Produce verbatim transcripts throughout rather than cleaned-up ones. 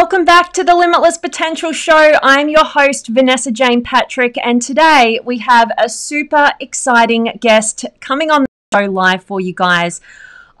Welcome back to the Limitless Potential Show. I'm your host, Vanessa Jane Patrick, and today we have a super exciting guest coming on the show live for you guys.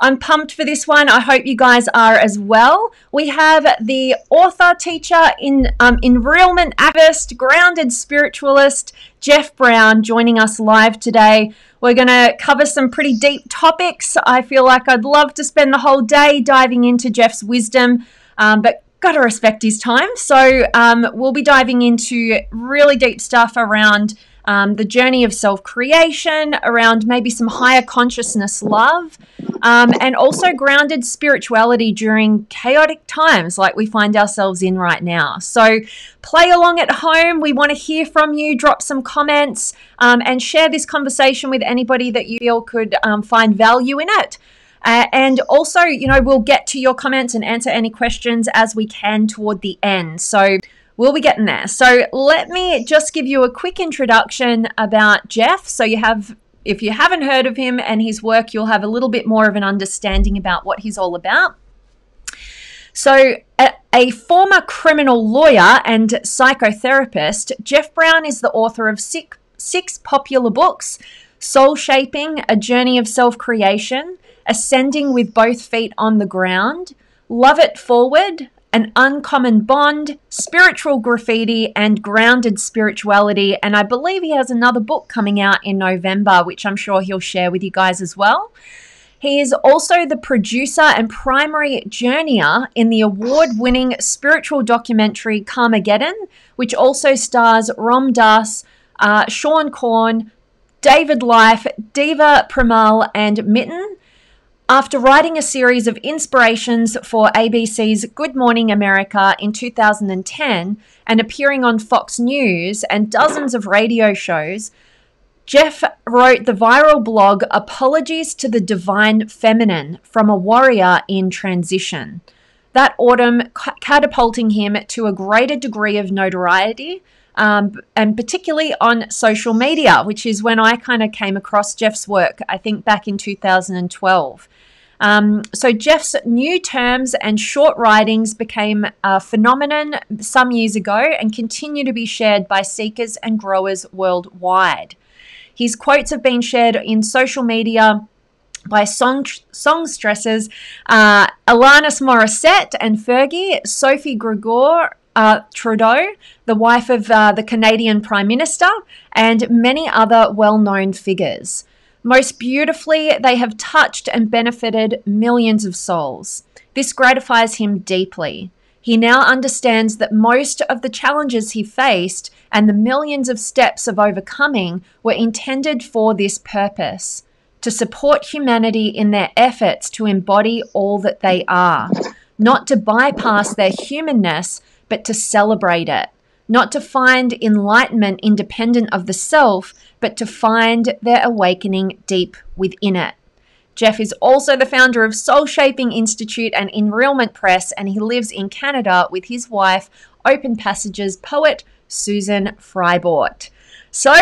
I'm pumped for this one. I hope you guys are as well. We have the author, teacher, in um, enrealment activist, grounded spiritualist, Jeff Brown, joining us live today. We're going to cover some pretty deep topics. I feel like I'd love to spend the whole day diving into Jeff's wisdom, um, but got to respect his time. So um, we'll be diving into really deep stuff around Um, the journey of self-creation, around maybe some higher consciousness love, um, and also grounded spirituality during chaotic times like we find ourselves in right now. So play along at home. We want to hear from you. Drop some comments um, and share this conversation with anybody that you feel could um, find value in it. Uh, and also, you know, we'll get to your comments and answer any questions as we can toward the end. So we'll be getting there. So let me just give you a quick introduction about Jeff. So you have, if you haven't heard of him and his work, you'll have a little bit more of an understanding about what he's all about. So a, a former criminal lawyer and psychotherapist, Jeff Brown is the author of six, six popular books: Soul Shaping, A Journey of Self-Creation, Ascending with Both Feet on the Ground, Love It Forward, An Uncommon Bond, Spiritual Graffiti, and Grounded Spirituality. And I believe he has another book coming out in November, which I'm sure he'll share with you guys as well. He is also the producer and primary journeyer in the award-winning spiritual documentary Karmageddon, which also stars Ram Dass, uh, Seane Corn, David Life, Deva Premal, and Miten. After writing a series of inspirations for A B C's Good Morning America in two thousand ten and appearing on Fox News and dozens of radio shows, Jeff wrote the viral blog Apologies to the Divine Feminine from a Warrior in Transition, that autumn catapulting him to a greater degree of notoriety, Um, and particularly on social media, which is when I kind of came across Jeff's work, I think back in two thousand twelve. Um, so Jeff's new terms and short writings became a phenomenon some years ago and continue to be shared by seekers and growers worldwide. His quotes have been shared in social media by song songstresses uh, Alanis Morissette and Fergie, Sophie Gregoire Uh, Trudeau, the wife of uh, the Canadian Prime Minister, and many other well-known figures. Most beautifully, they have touched and benefited millions of souls. This gratifies him deeply. He now understands that most of the challenges he faced and the millions of steps of overcoming were intended for this purpose, to support humanity in their efforts to embody all that they are, not to bypass their humanness, but to celebrate it, not to find enlightenment independent of the self, but to find their awakening deep within it. Jeff is also the founder of Soul Shaping Institute and Enrealment Press, and he lives in Canada with his wife, Open Passages poet Susan Freibort. So,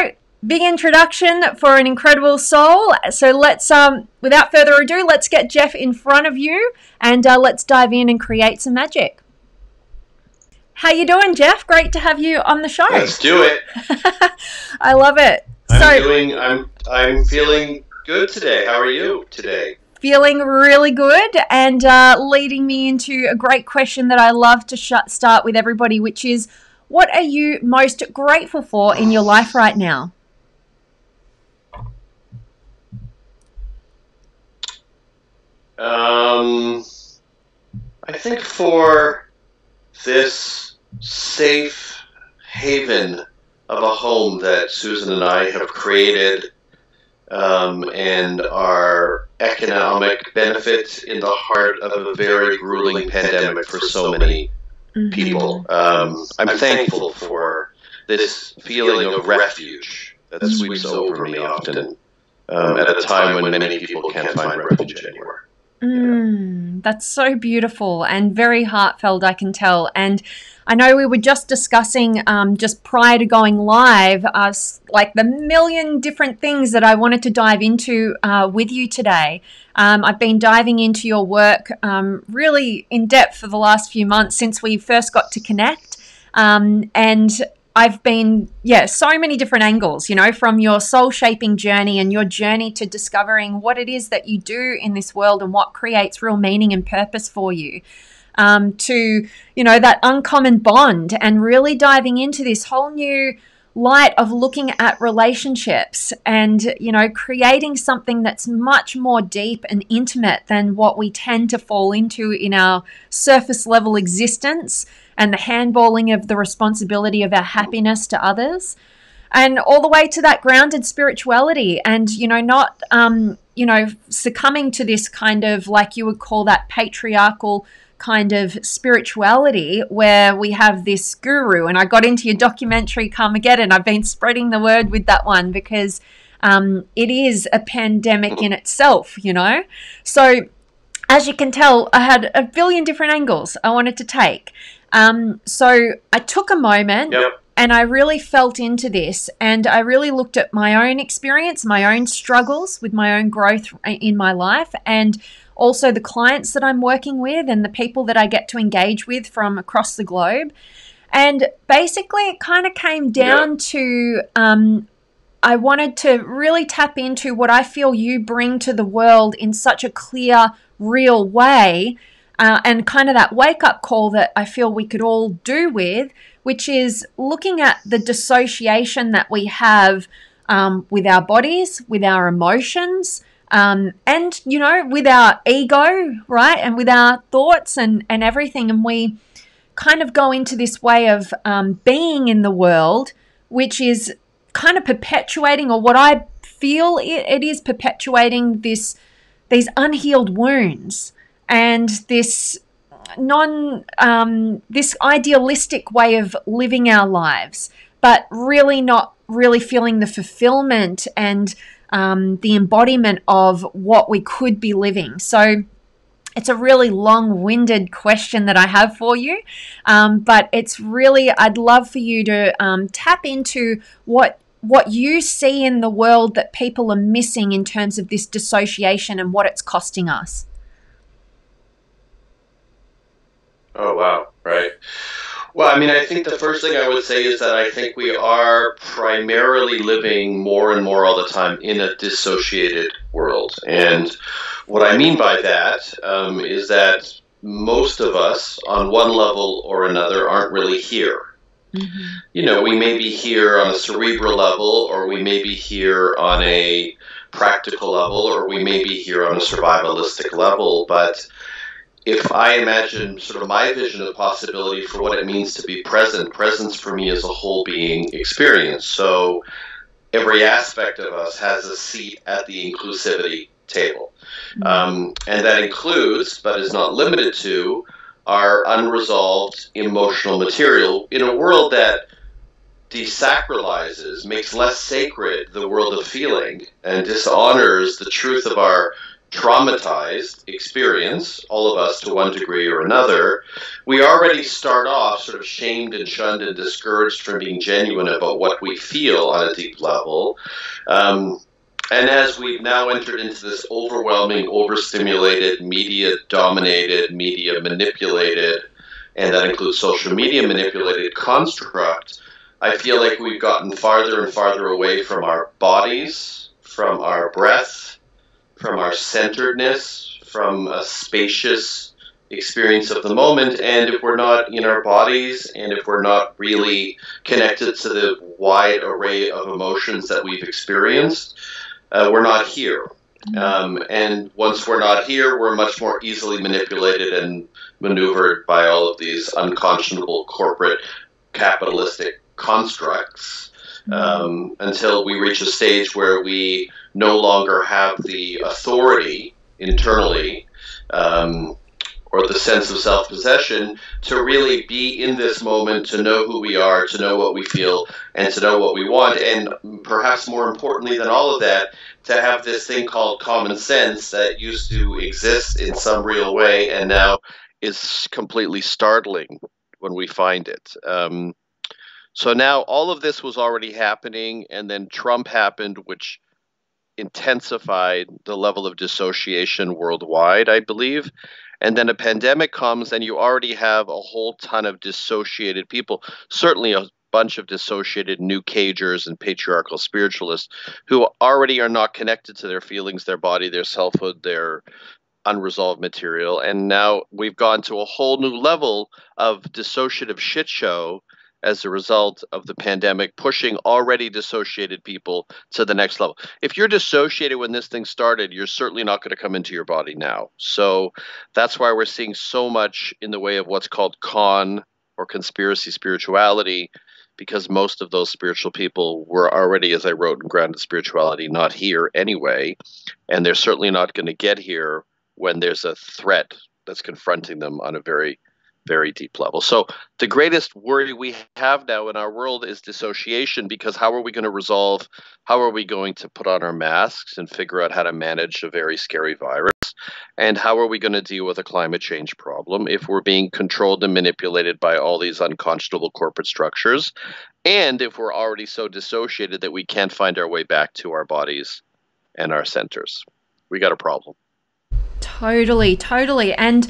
big introduction for an incredible soul. So let's, um, without further ado, let's get Jeff in front of you, and uh, let's dive in and create some magic. How you doing, Jeff? Great to have you on the show. Let's do it. I love it. I'm so, doing, I'm I'm feeling good today. How are you today? Feeling really good, and uh, leading me into a great question that I love to sh start with everybody, which is, what are you most grateful for in your life right now? Um, I think for this safe haven of a home that Susan and I have created, um, and our economic benefit in the heart of a very grueling pandemic for so many mm-hmm. people. Um, I'm thankful for this feeling of refuge that sweeps over me often, um, at a time when many people can't find refuge anywhere. Mm, that's so beautiful and very heartfelt, I can tell. And I know we were just discussing um, just prior to going live, uh, like the million different things that I wanted to dive into uh, with you today. Um, I've been diving into your work um, really in depth for the last few months since we first got to connect. Um, and I've been, yeah, so many different angles, you know, from your soul-shaping journey and your journey to discovering what it is that you do in this world and what creates real meaning and purpose for you. Um, to, you know, that uncommon bond and really diving into this whole new light of looking at relationships and, you know, creating something that's much more deep and intimate than what we tend to fall into in our surface level existence and the handballing of the responsibility of our happiness to others. And all the way to that grounded spirituality and, you know, not, um, you know, succumbing to this kind of, like you would call that patriarchal kind of spirituality where we have this guru. And I got into your documentary, Karmageddon. I've been spreading the word with that one because um, it is a pandemic in itself, you know. So as you can tell, I had a billion different angles I wanted to take. Um, so I took a moment. Yep. And I really felt into this, and I really looked at my own experience, my own struggles with my own growth in my life, and also the clients that I'm working with and the people that I get to engage with from across the globe. And basically it kind of came down yeah. to um, I wanted to really tap into what I feel you bring to the world in such a clear, real way, uh, and kind of that wake-up call that I feel we could all do with, which is looking at the dissociation that we have um, with our bodies, with our emotions, um, and, you know, with our ego, right, and with our thoughts and, and everything. And we kind of go into this way of um, being in the world, which is kind of perpetuating, or what I feel it, it is perpetuating, this these unhealed wounds and this non um this idealistic way of living our lives, but really not really feeling the fulfillment and um the embodiment of what we could be living. So it's a really long-winded question that I have for you, um but it's really, I'd love for you to um tap into what what you see in the world that people are missing in terms of this dissociation and what it's costing us. Oh, wow. Right. Well, I mean, I think the first thing I would say is that I think we are primarily living more and more all the time in a dissociated world. And what I mean by that um, is that most of us on one level or another aren't really here. Mm-hmm. You know, we may be here on a cerebral level, or we may be here on a practical level, or we may be here on a survivalistic level, but if I imagine sort of my vision of possibility for what it means to be present, presence for me is a whole being experience. So every aspect of us has a seat at the inclusivity table. Um, and that includes, but is not limited to, our unresolved emotional material in a world that desacralizes, makes less sacred the world of feeling, and dishonors the truth of our traumatized experience, all of us to one degree or another. We already start off sort of shamed and shunned and discouraged from being genuine about what we feel on a deep level. Um, and as we've now entered into this overwhelming, overstimulated, media-dominated, media-manipulated, and that includes social media-manipulated construct, I feel like we've gotten farther and farther away from our bodies, from our breath, from our centeredness, from a spacious experience of the moment. And if we're not in our bodies, and if we're not really connected to the wide array of emotions that we've experienced, uh, we're not here. Um, and once we're not here, we're much more easily manipulated and maneuvered by all of these unconscionable corporate capitalistic constructs. Um, until we reach a stage where we no longer have the authority internally um, or the sense of self-possession to really be in this moment, to know who we are, to know what we feel, and to know what we want. And perhaps more importantly than all of that, to have this thing called common sense that used to exist in some real way and now is completely startling when we find it. Um, so now all of this was already happening, and then Trump happened, which intensified the level of dissociation worldwide, I believe. And then a pandemic comes, and you already have a whole ton of dissociated people, certainly a bunch of dissociated new cagers and patriarchal spiritualists who already are not connected to their feelings, their body, their selfhood, their unresolved material. And now we've gone to a whole new level of dissociative shit show as a result of the pandemic, pushing already dissociated people to the next level. If you're dissociated when this thing started, you're certainly not going to come into your body now. So that's why we're seeing so much in the way of what's called con or conspiracy spirituality, because most of those spiritual people were already, as I wrote in Grounded Spirituality, not here anyway. And they're certainly not going to get here when there's a threat that's confronting them on a very very deep level. So the greatest worry we have now in our world is dissociation, because how are we going to resolve, how are we going to put on our masks and figure out how to manage a very scary virus? And how are we going to deal with a climate change problem if we're being controlled and manipulated by all these unconscionable corporate structures? And if we're already so dissociated that we can't find our way back to our bodies and our centers? We got a problem. Totally, totally. And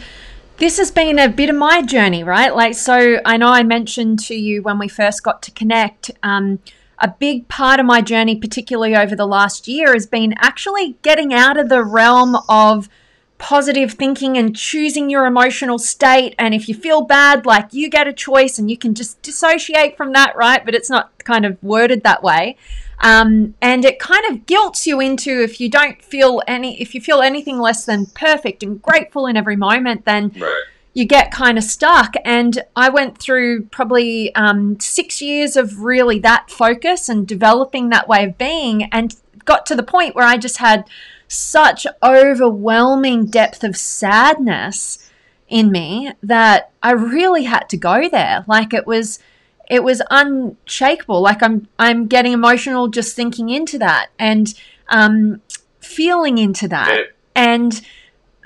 this has been a bit of my journey, right? Like, so I know I mentioned to you when we first got to connect, um, a big part of my journey, particularly over the last year, has been actually getting out of the realm of positive thinking and choosing your emotional state. And if you feel bad, like, you get a choice and you can just dissociate from that, right? But it's not kind of worded that way. Um, and it kind of guilts you into, if you don't feel any, if you feel anything less than perfect and grateful in every moment, then right. You get kind of stuck. And I went through probably um, six years of really that focus and developing that way of being, and got to the point where I just had such overwhelming depth of sadness in me that I really had to go there. Like, it was It was unshakable. Like, I'm I'm getting emotional just thinking into that and um, feeling into that. And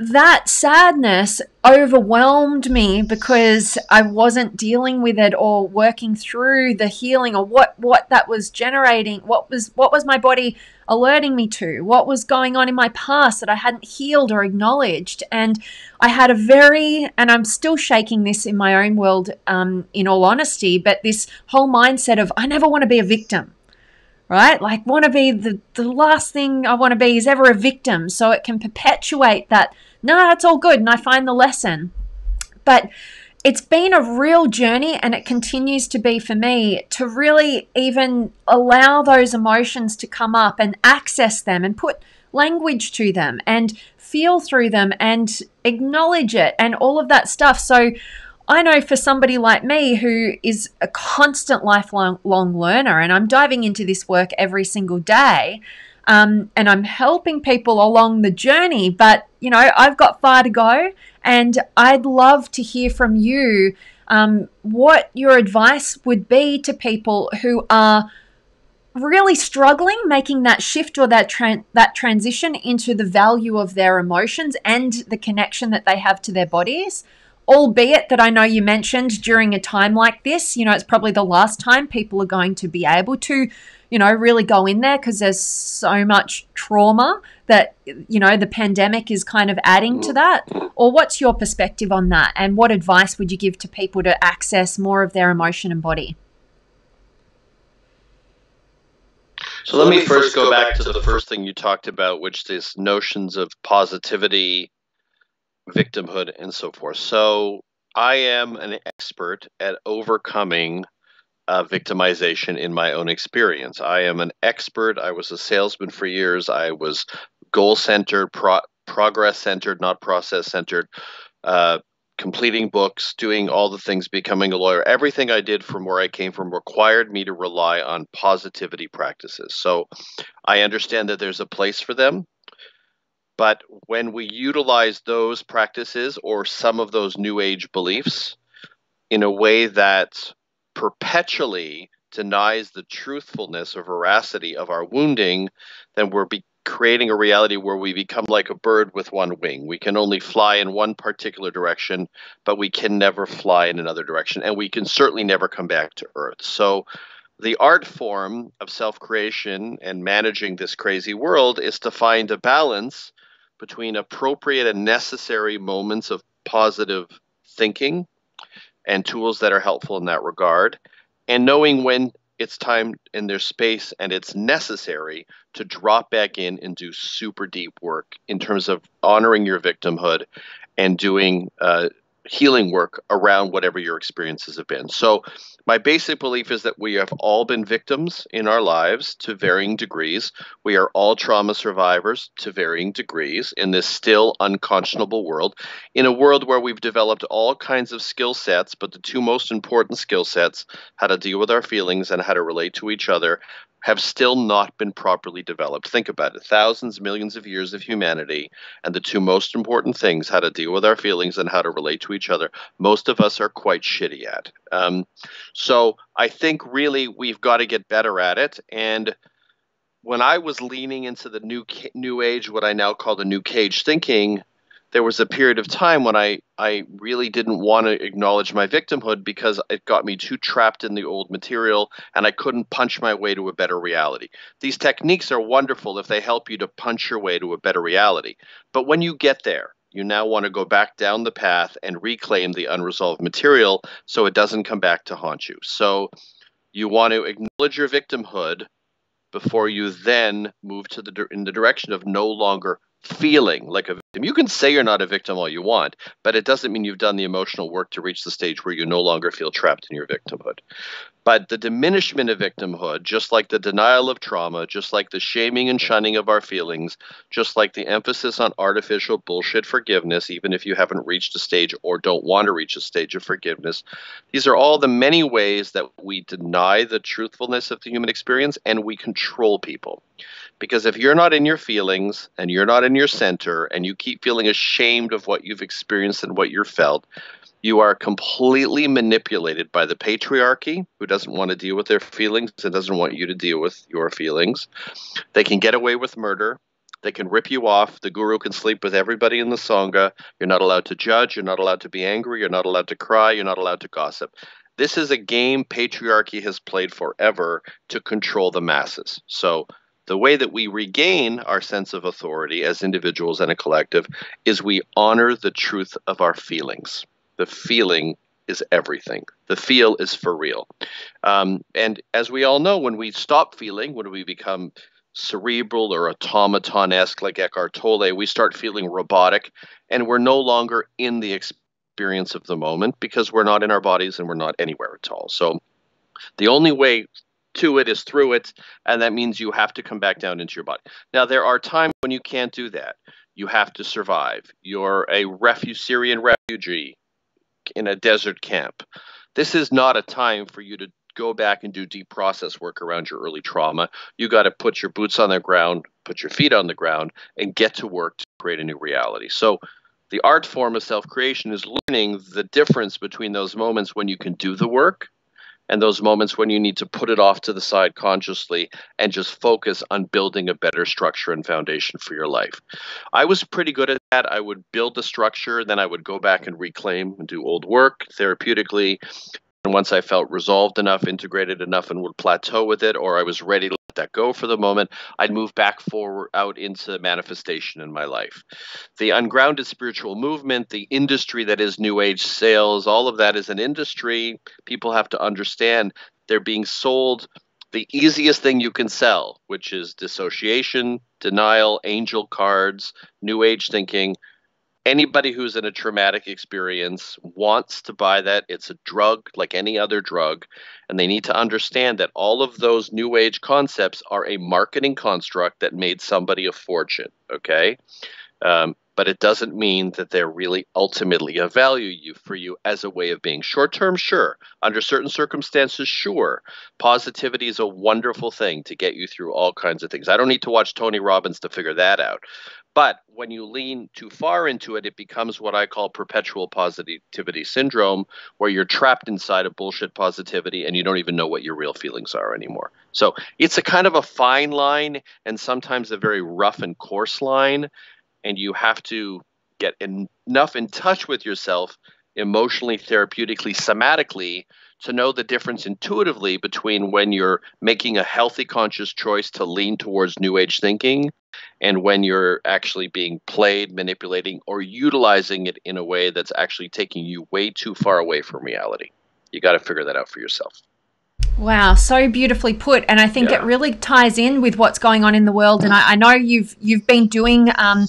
that sadness overwhelmed me because I wasn't dealing with it or working through the healing or what, what that was generating, what was what was my body alerting me to, what was going on in my past that I hadn't healed or acknowledged. And I had a very, and I'm still shaking this in my own world, um, in all honesty, but this whole mindset of I never want to be a victim. Right? Like, want to be the, the last thing I want to be is ever a victim. So it can perpetuate that, no, that's all good. And I find the lesson. But it's been a real journey, and it continues to be for me, to really even allow those emotions to come up and access them and put language to them and feel through them and acknowledge it and all of that stuff. So I know for somebody like me who is a constant lifelong long learner, and I'm diving into this work every single day, um, and I'm helping people along the journey, but, you know, I've got far to go, and I'd love to hear from you um, what your advice would be to people who are really struggling making that shift or that tran- that transition into the value of their emotions and the connection that they have to their bodies. Albeit that I know you mentioned during a time like this, you know, it's probably the last time people are going to be able to, you know, really go in there, because there's so much trauma that, you know, the pandemic is kind of adding to that. Or what's your perspective on that? And what advice would you give to people to access more of their emotion and body? So let me first go back to the first thing you talked about, which is notions of positivity, victimhood, and so forth. So I am an expert at overcoming uh, victimization in my own experience. I am an expert. I was a salesman for years. I was goal-centered, pro- progress-centered, not process-centered, uh, completing books, doing all the things, becoming a lawyer. Everything I did from where I came from required me to rely on positivity practices. So I understand that there's a place for them. But when we utilize those practices or some of those new age beliefs in a way that perpetually denies the truthfulness or veracity of our wounding, then we're be- creating a reality where we become like a bird with one wing. We can only fly in one particular direction, but we can never fly in another direction, and we can certainly never come back to Earth. So the art form of self-creation and managing this crazy world is to find a balance between appropriate and necessary moments of positive thinking and tools that are helpful in that regard, and knowing when it's time and there's space and it's necessary to drop back in and do super deep work in terms of honoring your victimhood and doing uh, healing work around whatever your experiences have been. So my basic belief is that we have all been victims in our lives to varying degrees. We are all trauma survivors to varying degrees in this still unconscionable world, in a world where we've developed all kinds of skill sets, but the two most important skill sets, how to deal with our feelings and how to relate to each other, have still not been properly developed. Think about it. Thousands, millions of years of humanity, and the two most important things, how to deal with our feelings and how to relate to each other, most of us are quite shitty at. Um, so I think really we've got to get better at it. And when I was leaning into the new new age, what I now call the new cage thinking, there was a period of time when I, I really didn't want to acknowledge my victimhood because it got me too trapped in the old material and I couldn't punch my way to a better reality. These techniques are wonderful if they help you to punch your way to a better reality. But when you get there, you now want to go back down the path and reclaim the unresolved material so it doesn't come back to haunt you. So you want to acknowledge your victimhood before you then move to the in the direction of no longer feeling like a victim. You can say you're not a victim all you want, but it doesn't mean you've done the emotional work to reach the stage where you no longer feel trapped in your victimhood. But the diminishment of victimhood, just like the denial of trauma, just like the shaming and shunning of our feelings, just like the emphasis on artificial bullshit forgiveness, even if you haven't reached a stage or don't want to reach a stage of forgiveness, these are all the many ways that we deny the truthfulness of the human experience and we control people. Because if you're not in your feelings and you're not in your center and you keep feeling ashamed of what you've experienced and what you've felt, you are completely manipulated by the patriarchy, who doesn't want to deal with their feelings and doesn't want you to deal with your feelings. They can get away with murder. They can rip you off. The guru can sleep with everybody in the Sangha. You're not allowed to judge. You're not allowed to be angry. You're not allowed to cry. You're not allowed to gossip. This is a game patriarchy has played forever to control the masses. So the way that we regain our sense of authority as individuals and a collective is we honor the truth of our feelings. The feeling is everything. The feel is for real. Um, and as we all know, when we stop feeling, when we become cerebral or automaton-esque like Eckhart Tolle, we start feeling robotic and we're no longer in the experience of the moment because we're not in our bodies and we're not anywhere at all. So the only way to it is through it, and that means you have to come back down into your body. Now, there are times when you can't do that. You have to survive. You're a refu- Syrian refugee in a desert camp. This is not a time for you to go back and do deep process work around your early trauma. You got to put your boots on the ground, put your feet on the ground, and get to work to create a new reality. So the art form of self-creation is learning the difference between those moments when you can do the work and those moments when you need to put it off to the side consciously and just focus on building a better structure and foundation for your life. I was pretty good at that. I would build the structure, then I would go back and reclaim and do old work therapeutically. And once I felt resolved enough, integrated enough, and would plateau with it, or I was ready to let that go for the moment, I'd move back forward out into manifestation in my life. The ungrounded spiritual movement, the industry that is New Age sales, all of that is an industry. People have to understand they're being sold the easiest thing you can sell, which is dissociation, denial, angel cards, New Age thinking. Anybody who's in a traumatic experience wants to buy that. It's a drug like any other drug, and they need to understand that all of those New Age concepts are a marketing construct that made somebody a fortune, okay? Um, but it doesn't mean that they're really ultimately of value you for you as a way of being. Short-term, sure. Under certain circumstances, sure. Positivity is a wonderful thing to get you through all kinds of things. I don't need to watch Tony Robbins to figure that out. But when you lean too far into it, it becomes what I call perpetual positivity syndrome, where you're trapped inside of bullshit positivity and you don't even know what your real feelings are anymore. So it's a kind of a fine line, and sometimes a very rough and coarse line. And you have to get en- enough in touch with yourself emotionally, therapeutically, somatically, to know the difference intuitively between when you're making a healthy conscious choice to lean towards new age thinking and when you're actually being played, manipulating, or utilizing it in a way that's actually taking you way too far away from reality. You got to figure that out for yourself. Wow, so beautifully put. And I think yeah. it really ties in with what's going on in the world. And I, I know you've you've been doing um,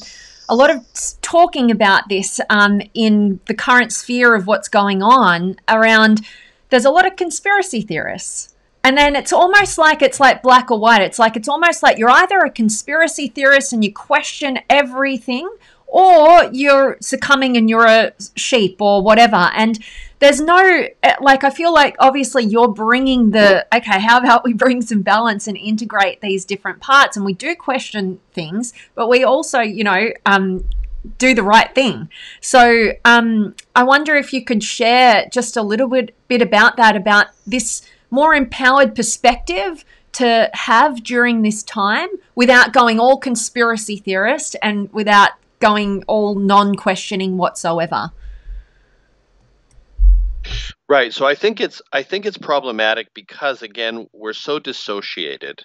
a lot of talking about this um, in the current sphere of what's going on around. There's a lot of conspiracy theorists. And then it's almost like it's like black or white. It's like it's almost like you're either a conspiracy theorist and you question everything, or you're succumbing and you're a sheep or whatever. And there's no, like, I feel like obviously you're bringing the, okay, how about we bring some balance and integrate these different parts? And we do question things, but we also, you know, um, do the right thing. So um, I wonder if you could share just a little bit, bit about that, about this more empowered perspective to have during this time without going all conspiracy theorist and without going all non-questioning whatsoever. Right. So I think it's I think it's problematic because, again, we're so dissociated.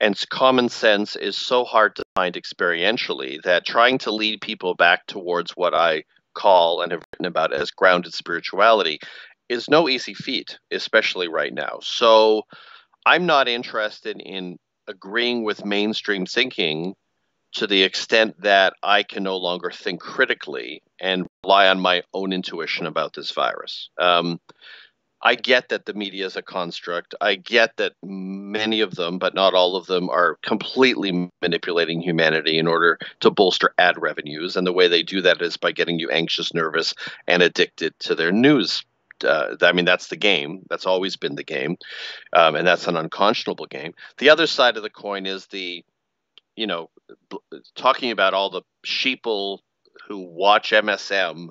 And common sense is so hard to find experientially that trying to lead people back towards what I call and have written about as grounded spirituality is no easy feat, especially right now. So I'm not interested in agreeing with mainstream thinking to the extent that I can no longer think critically and rely on my own intuition about this virus. Um, I get that the media is a construct. I get that many of them, but not all of them, are completely manipulating humanity in order to bolster ad revenues. And the way they do that is by getting you anxious, nervous, and addicted to their news. Uh, I mean, that's the game. That's always been the game. Um, and that's an unconscionable game. The other side of the coin is the, you know, b- talking about all the sheeple who watch M S M,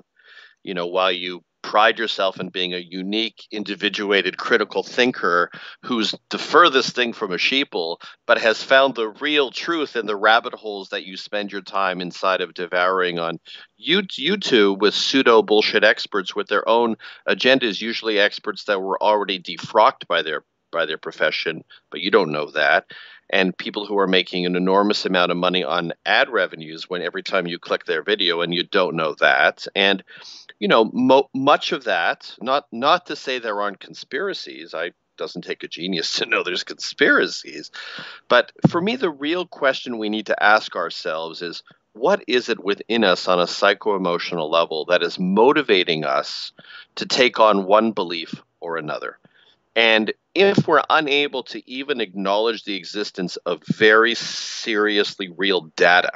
you know, while you pride yourself in being a unique, individuated, critical thinker who's the furthest thing from a sheeple, but has found the real truth in the rabbit holes that you spend your time inside of devouring on YouTube with pseudo bullshit experts with their own agendas, usually experts that were already defrocked by their by their profession, but you don't know that. And people who are making an enormous amount of money on ad revenues when every time you click their video, and you don't know that. And you know, mo- much of that, not not to say there aren't conspiracies. I doesn't take a genius to know there's conspiracies. But for me, the real question we need to ask ourselves is, what is it within us on a psycho-emotional level that is motivating us to take on one belief or another? And if we're unable to even acknowledge the existence of very seriously real data,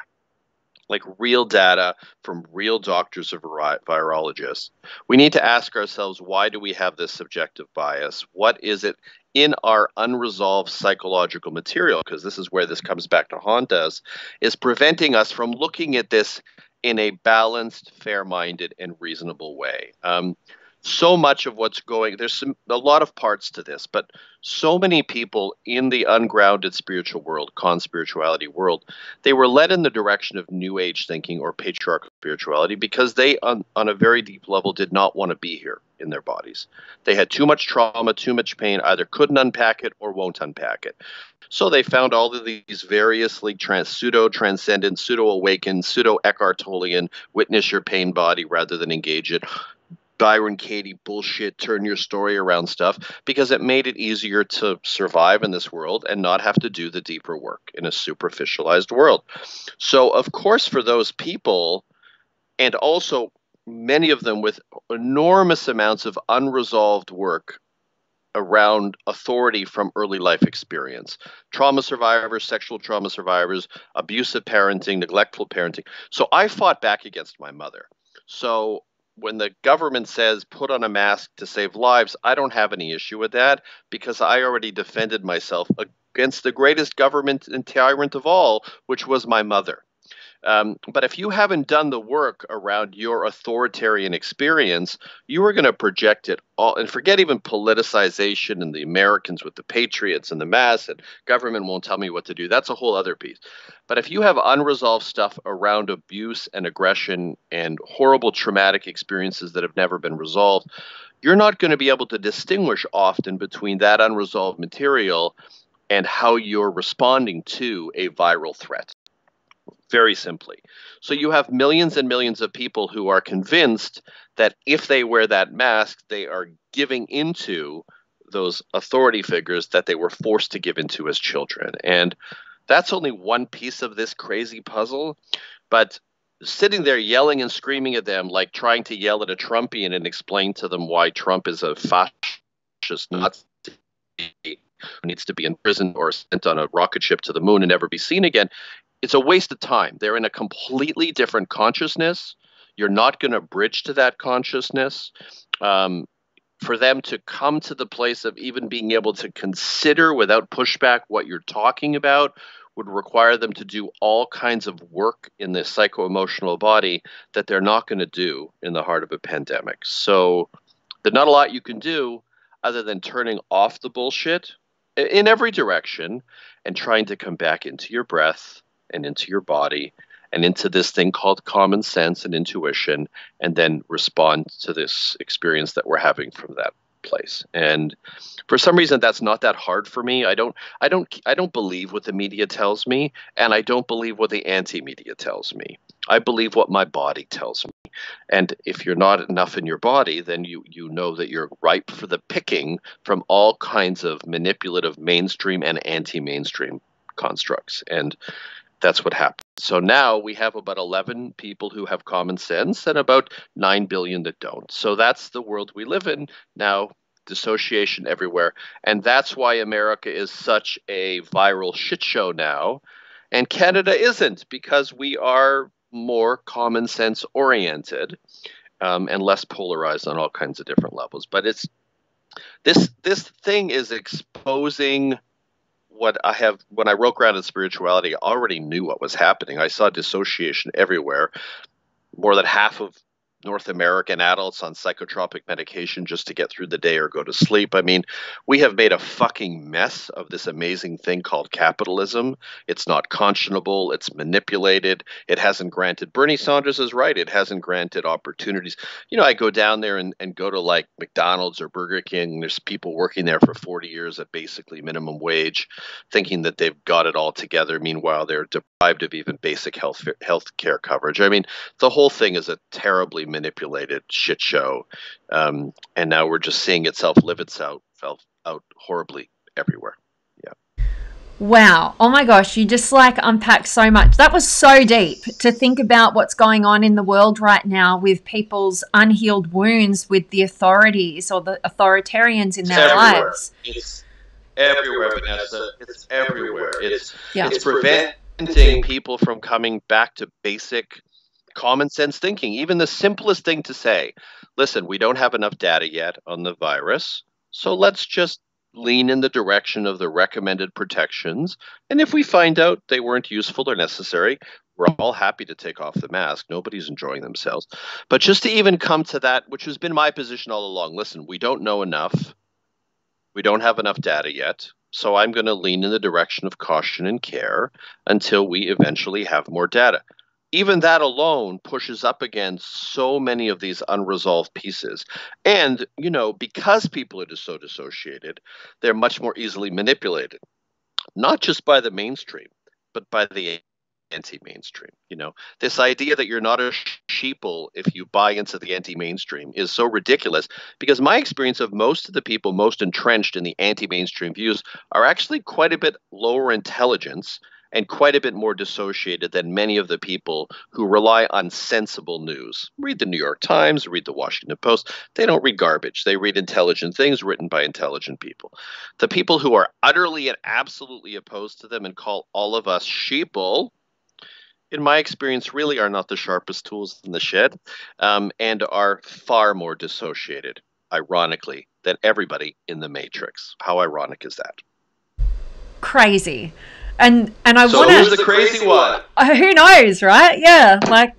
like real data from real doctors or vir- virologists, we need to ask ourselves, why do we have this subjective bias? What is it in our unresolved psychological material, because this is where this comes back to haunt us, is preventing us from looking at this in a balanced, fair-minded, and reasonable way. Um, so much of what's going, there's some, a lot of parts to this, but so many people in the ungrounded spiritual world, con-spirituality world, they were led in the direction of new age thinking or patriarchal spirituality because they, on, on a very deep level, did not want to be here in their bodies. They had too much trauma, too much pain, either couldn't unpack it or won't unpack it. So they found all of these variously trans, pseudo-transcendent, pseudo-awakened, pseudo-Eckhart Tollean, witness your pain body rather than engage it, Byron Katie bullshit, turn your story around stuff, because it made it easier to survive in this world and not have to do the deeper work in a superficialized world. So, of course, for those people, and also many of them with enormous amounts of unresolved work around authority from early life experience, trauma survivors, sexual trauma survivors, abusive parenting, neglectful parenting. So I fought back against my mother. So when the government says put on a mask to save lives, I don't have any issue with that because I already defended myself against the greatest government and tyrant of all, which was my mother. Um, but if you haven't done the work around your authoritarian experience, you are going to project it all. And forget even politicization and the Americans with the patriots and the mass and government won't tell me what to do. That's a whole other piece. But if you have unresolved stuff around abuse and aggression and horrible traumatic experiences that have never been resolved, you're not going to be able to distinguish often between that unresolved material and how you're responding to a viral threat. Very simply. So you have millions and millions of people who are convinced that if they wear that mask, they are giving into those authority figures that they were forced to give into as children. And that's only one piece of this crazy puzzle. But sitting there yelling and screaming at them, like trying to yell at a Trumpian and explain to them why Trump is a fascist Nazi who needs to be in prison or sent on a rocket ship to the moon and never be seen again, it's a waste of time. They're in a completely different consciousness. You're not going to bridge to that consciousness. Um, for them to come to the place of even being able to consider without pushback what you're talking about would require them to do all kinds of work in the psycho-emotional body that they're not going to do in the heart of a pandemic. So there's not a lot you can do other than turning off the bullshit in every direction and trying to come back into your breath and into your body and into this thing called common sense and intuition, and then respond to this experience that we're having from that place. And for some reason, that's not that hard for me. I don't, I don't, I don't believe what the media tells me, and I don't believe what the anti-media tells me. I believe what my body tells me. And if you're not enough in your body, then you, you know that you're ripe for the picking from all kinds of manipulative mainstream and anti-mainstream constructs. And that's what happened. So now we have about eleven people who have common sense and about nine billion that don't. So that's the world we live in now, dissociation everywhere. And that's why America is such a viral shit show now. And Canada isn't, because we are more common sense oriented um, and less polarized on all kinds of different levels. But it's this, this thing is exposing what I have, when I wrote Grounded Spirituality, I already knew what was happening. I saw dissociation everywhere. More than half of North American adults on psychotropic medication just to get through the day or go to sleep. I mean, we have made a fucking mess of this amazing thing called capitalism. It's not conscionable. It's manipulated. It hasn't granted. Bernie Sanders is right. It hasn't granted opportunities. You know, I go down there and, and go to like McDonald's or Burger King. There's people working there for forty years at basically minimum wage, thinking that they've got it all together. Meanwhile, they're deprived of even basic health health care coverage. I mean, the whole thing is a terribly manipulated shit show. Um, and now we're just seeing itself live itself out horribly everywhere. Yeah. Wow. Oh my gosh. You just like unpack so much. That was so deep to think about what's going on in the world right now with people's unhealed wounds with the authorities or the authoritarians in their lives. It's everywhere, Vanessa. It's everywhere. It's, yeah. it's preventing people from coming back to basic common sense thinking, even the simplest thing to say, listen, we don't have enough data yet on the virus, so let's just lean in the direction of the recommended protections. And if we find out they weren't useful or necessary, we're all happy to take off the mask. Nobody's enjoying themselves. But just to even come to that, which has been my position all along, listen, we don't know enough. We don't have enough data yet. So I'm going to lean in the direction of caution and care until we eventually have more data. Even that alone pushes up against so many of these unresolved pieces. And, you know, because people are just so dissociated, they're much more easily manipulated, not just by the mainstream, but by the anti-mainstream. You know, this idea that you're not a sheeple if you buy into the anti-mainstream is so ridiculous, because my experience of most of the people most entrenched in the anti-mainstream views are actually quite a bit lower intelligence and quite a bit more dissociated than many of the people who rely on sensible news. Read the New York Times, read the Washington Post. They don't read garbage. They read intelligent things written by intelligent people. The people who are utterly and absolutely opposed to them and call all of us sheeple, in my experience, really are not the sharpest tools in the shed, um, and are far more dissociated, ironically, than everybody in the Matrix. How ironic is that? Crazy. And and I so want to. So who's the crazy one? Who knows, right? Yeah, like.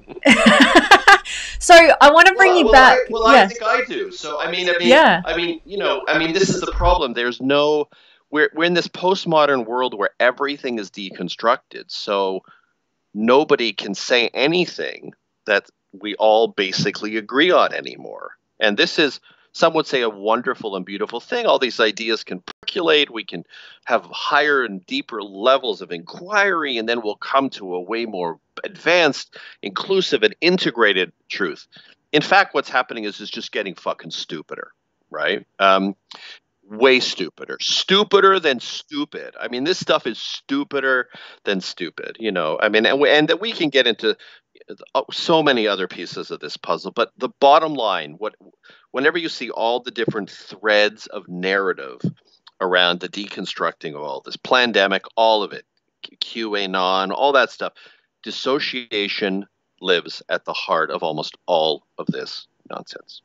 So I want to bring well, you well, back. I, well, yeah. I think I do. So I mean, I mean, yeah. I mean, you know, I mean, this is the problem. There's no. We're we're in this postmodern world where everything is deconstructed. So nobody can say anything that we all basically agree on anymore. And this is, some would say, a wonderful and beautiful thing. All these ideas can percolate. We can have higher and deeper levels of inquiry, and then we'll come to a way more advanced, inclusive, and integrated truth. In fact, what's happening is it's just getting fucking stupider, right? Um, way stupider. Stupider than stupid. I mean, this stuff is stupider than stupid, you know. I mean, and, and that we can get into so many other pieces of this puzzle, but the bottom line, what whenever you see all the different threads of narrative around the deconstructing of all this, plandemic, all of it, QAnon, all that stuff, dissociation lives at the heart of almost all of this nonsense.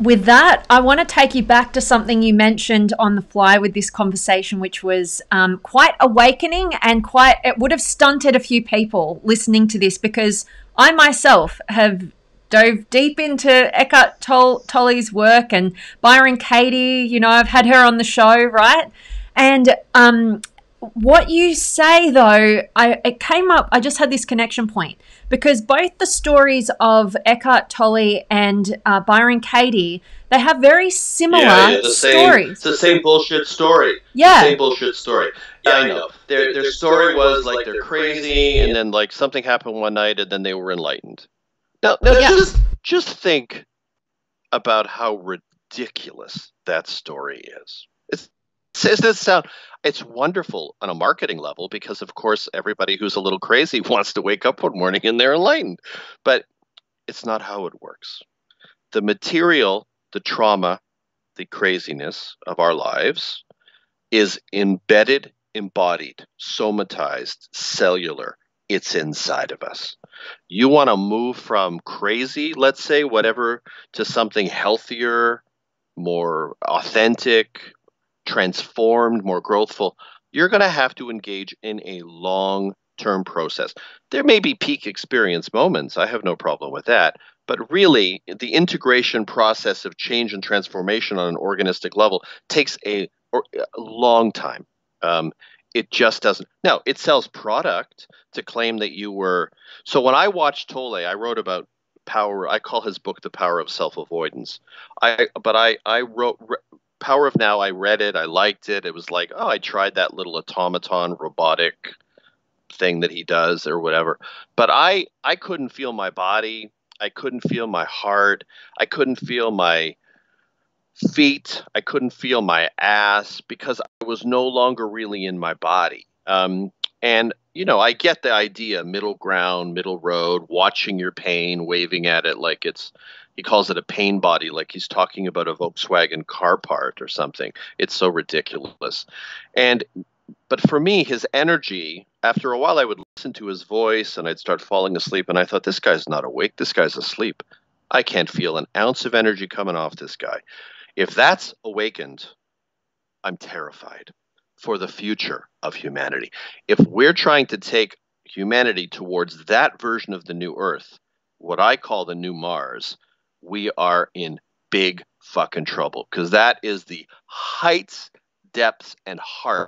With that, I want to take you back to something you mentioned on the fly with this conversation, which was um, quite awakening and quite, it would have stunted a few people listening to this, because I myself have dove deep into Eckhart Tolle's work and Byron Katie, you know, I've had her on the show, right? And um, what you say, though, I, it came up, I just had this connection point. Because both the stories of Eckhart Tolle and uh, Byron Katie, they have very similar yeah, yeah, the stories. Same, it's the same bullshit story. Yeah. The same bullshit story. Yeah, I know. Their, their story was like they're crazy, and then like something happened one night, and then they were enlightened. Now, now yeah. just, just think about how ridiculous that story is. It's, does this sound? It's wonderful on a marketing level because, of course, everybody who's a little crazy wants to wake up one morning and they're enlightened. But it's not how it works. The material, the trauma, the craziness of our lives is embedded, embodied, somatized, cellular. It's inside of us. You want to move from crazy, let's say, whatever, to something healthier, more authentic, transformed, more growthful, you're going to have to engage in a long-term process. There may be peak experience moments. I have no problem with that. But really, the integration process of change and transformation on an organistic level takes a, or, a long time. Um, it just doesn't. Now, it sells product to claim that you were. So when I watched Tolle, I wrote about power. I call his book The Power of Self-Avoidance. I, but I, I wrote... Re, Power of Now, I read it, I liked it. It was like, oh, I tried that little automaton robotic thing that he does or whatever. But I, I couldn't feel my body. I couldn't feel my heart. I couldn't feel my feet. I couldn't feel my ass because I was no longer really in my body. Um, and, you know, I get the idea, middle ground, middle road, watching your pain, waving at it like it's, he calls it a pain body, like he's talking about a Volkswagen car part or something. It's so ridiculous. And but for me, his energy, after a while, I would listen to his voice and I'd start falling asleep. And I thought, this guy's not awake. This guy's asleep. I can't feel an ounce of energy coming off this guy. If that's awakened, I'm terrified for the future of humanity. If we're trying to take humanity towards that version of the new Earth, what I call the new Mars, we are in big fucking trouble, because that is the heights, depths, and heart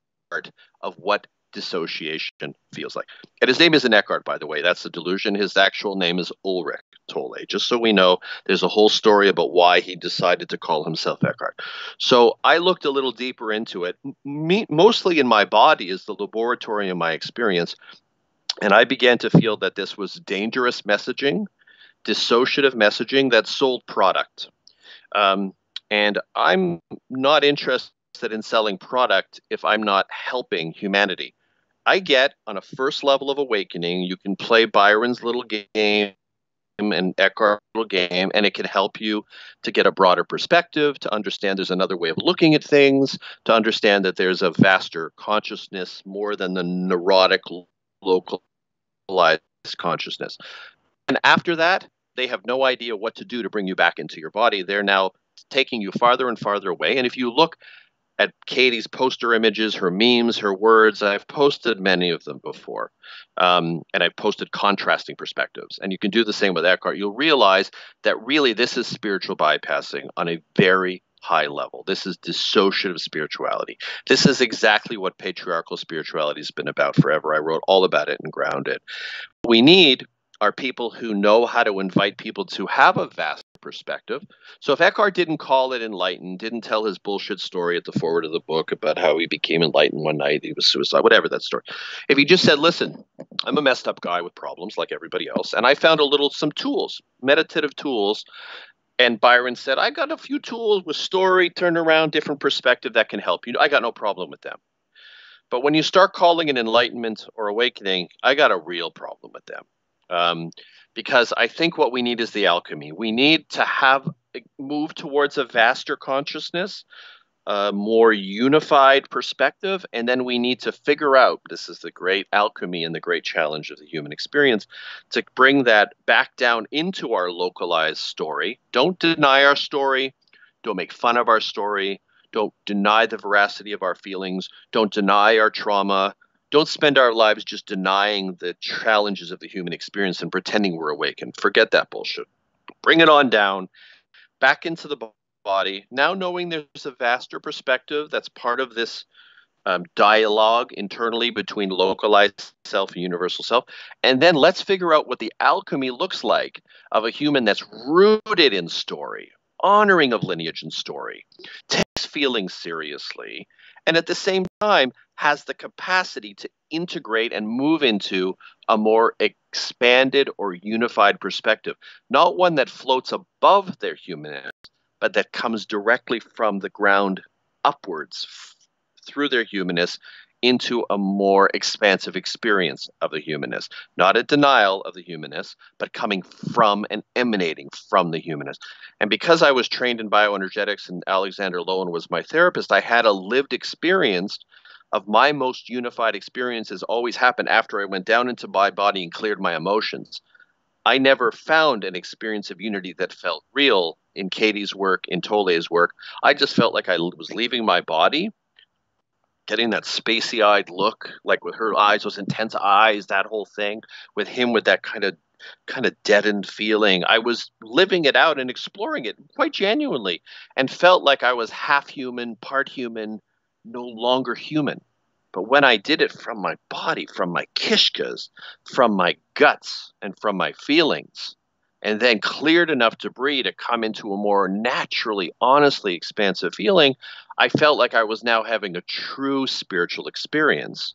of what dissociation feels like. And his name isn't Eckhart, by the way. That's the delusion. His actual name is Ulrich Tolle. Just so we know, there's a whole story about why he decided to call himself Eckhart. So I looked a little deeper into it. Me, mostly in my body is the laboratory of my experience. And I began to feel that this was dangerous messaging, dissociative messaging that sold product. Um, and I'm not interested in selling product if I'm not helping humanity. I get on a first level of awakening, you can play Byron's little game and Eckhart's little game, and it can help you to get a broader perspective, to understand there's another way of looking at things, to understand that there's a vaster consciousness more than the neurotic, localized consciousness. And after that, they have no idea what to do to bring you back into your body. They're now taking you farther and farther away. And if you look at Katie's poster images, her memes, her words. I've posted many of them before, um, and I've posted contrasting perspectives. And you can do the same with Eckhart. You'll realize that really this is spiritual bypassing on a very high level. This is dissociative spirituality. This is exactly what patriarchal spirituality has been about forever. I wrote all about it in Grounded. What we need are people who know how to invite people to have a vast perspective. So if Eckhart didn't call it enlightened, didn't tell his bullshit story at the forward of the book about how he became enlightened one night, he was suicidal, whatever that story. If he just said, listen, I'm a messed up guy with problems like everybody else, and I found a little, some tools, meditative tools, and Byron said, I got a few tools with story, turnaround, different perspective that can help you. I got no problem with them. But when you start calling it enlightenment or awakening, I got a real problem with them. Um, because I think what we need is the alchemy. We need to have move towards a vaster consciousness, a more unified perspective, and then we need to figure out, this is the great alchemy and the great challenge of the human experience, to bring that back down into our localized story. Don't deny our story. Don't make fun of our story. Don't deny the veracity of our feelings. Don't deny our trauma. Don't spend our lives just denying the challenges of the human experience and pretending we're awakened. Forget that bullshit. Bring it on down, back into the body. Now knowing there's a vaster perspective that's part of this um, dialogue internally between localized self and universal self. And then let's figure out what the alchemy looks like of a human that's rooted in story, honoring of lineage and story, takes feelings seriously, and at the same time has the capacity to integrate and move into a more expanded or unified perspective, not one that floats above their humanness, but that comes directly from the ground upwards through their humanness into a more expansive experience of the humanness, not a denial of the humanness, but coming from and emanating from the humanness. And because I was trained in bioenergetics and Alexander Lowen was my therapist, I had a lived experience of my most unified experiences always happened after I went down into my body and cleared my emotions. I never found an experience of unity that felt real in Katie's work, in Tolle's work. I just felt like I was leaving my body, getting that spacey-eyed look, like with her eyes, those intense eyes, that whole thing, with him with that kind of kind of deadened feeling. I was living it out and exploring it quite genuinely and felt like I was half human, part human, no longer human. But when I did it from my body, from my kishkas, from my guts, and from my feelings, and then cleared enough debris to come into a more naturally, honestly expansive feeling, I felt like I was now having a true spiritual experience,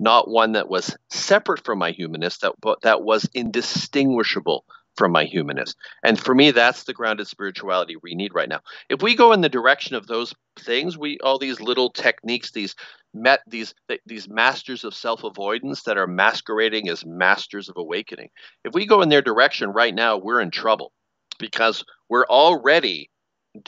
not one that was separate from my humanness, that, but that was indistinguishable from my humanness. And for me, that's the grounded spirituality we need right now. If we go in the direction of those things, we all these little techniques, these met these th these masters of self-avoidance that are masquerading as masters of awakening. If we go in their direction right now, we're in trouble because we're already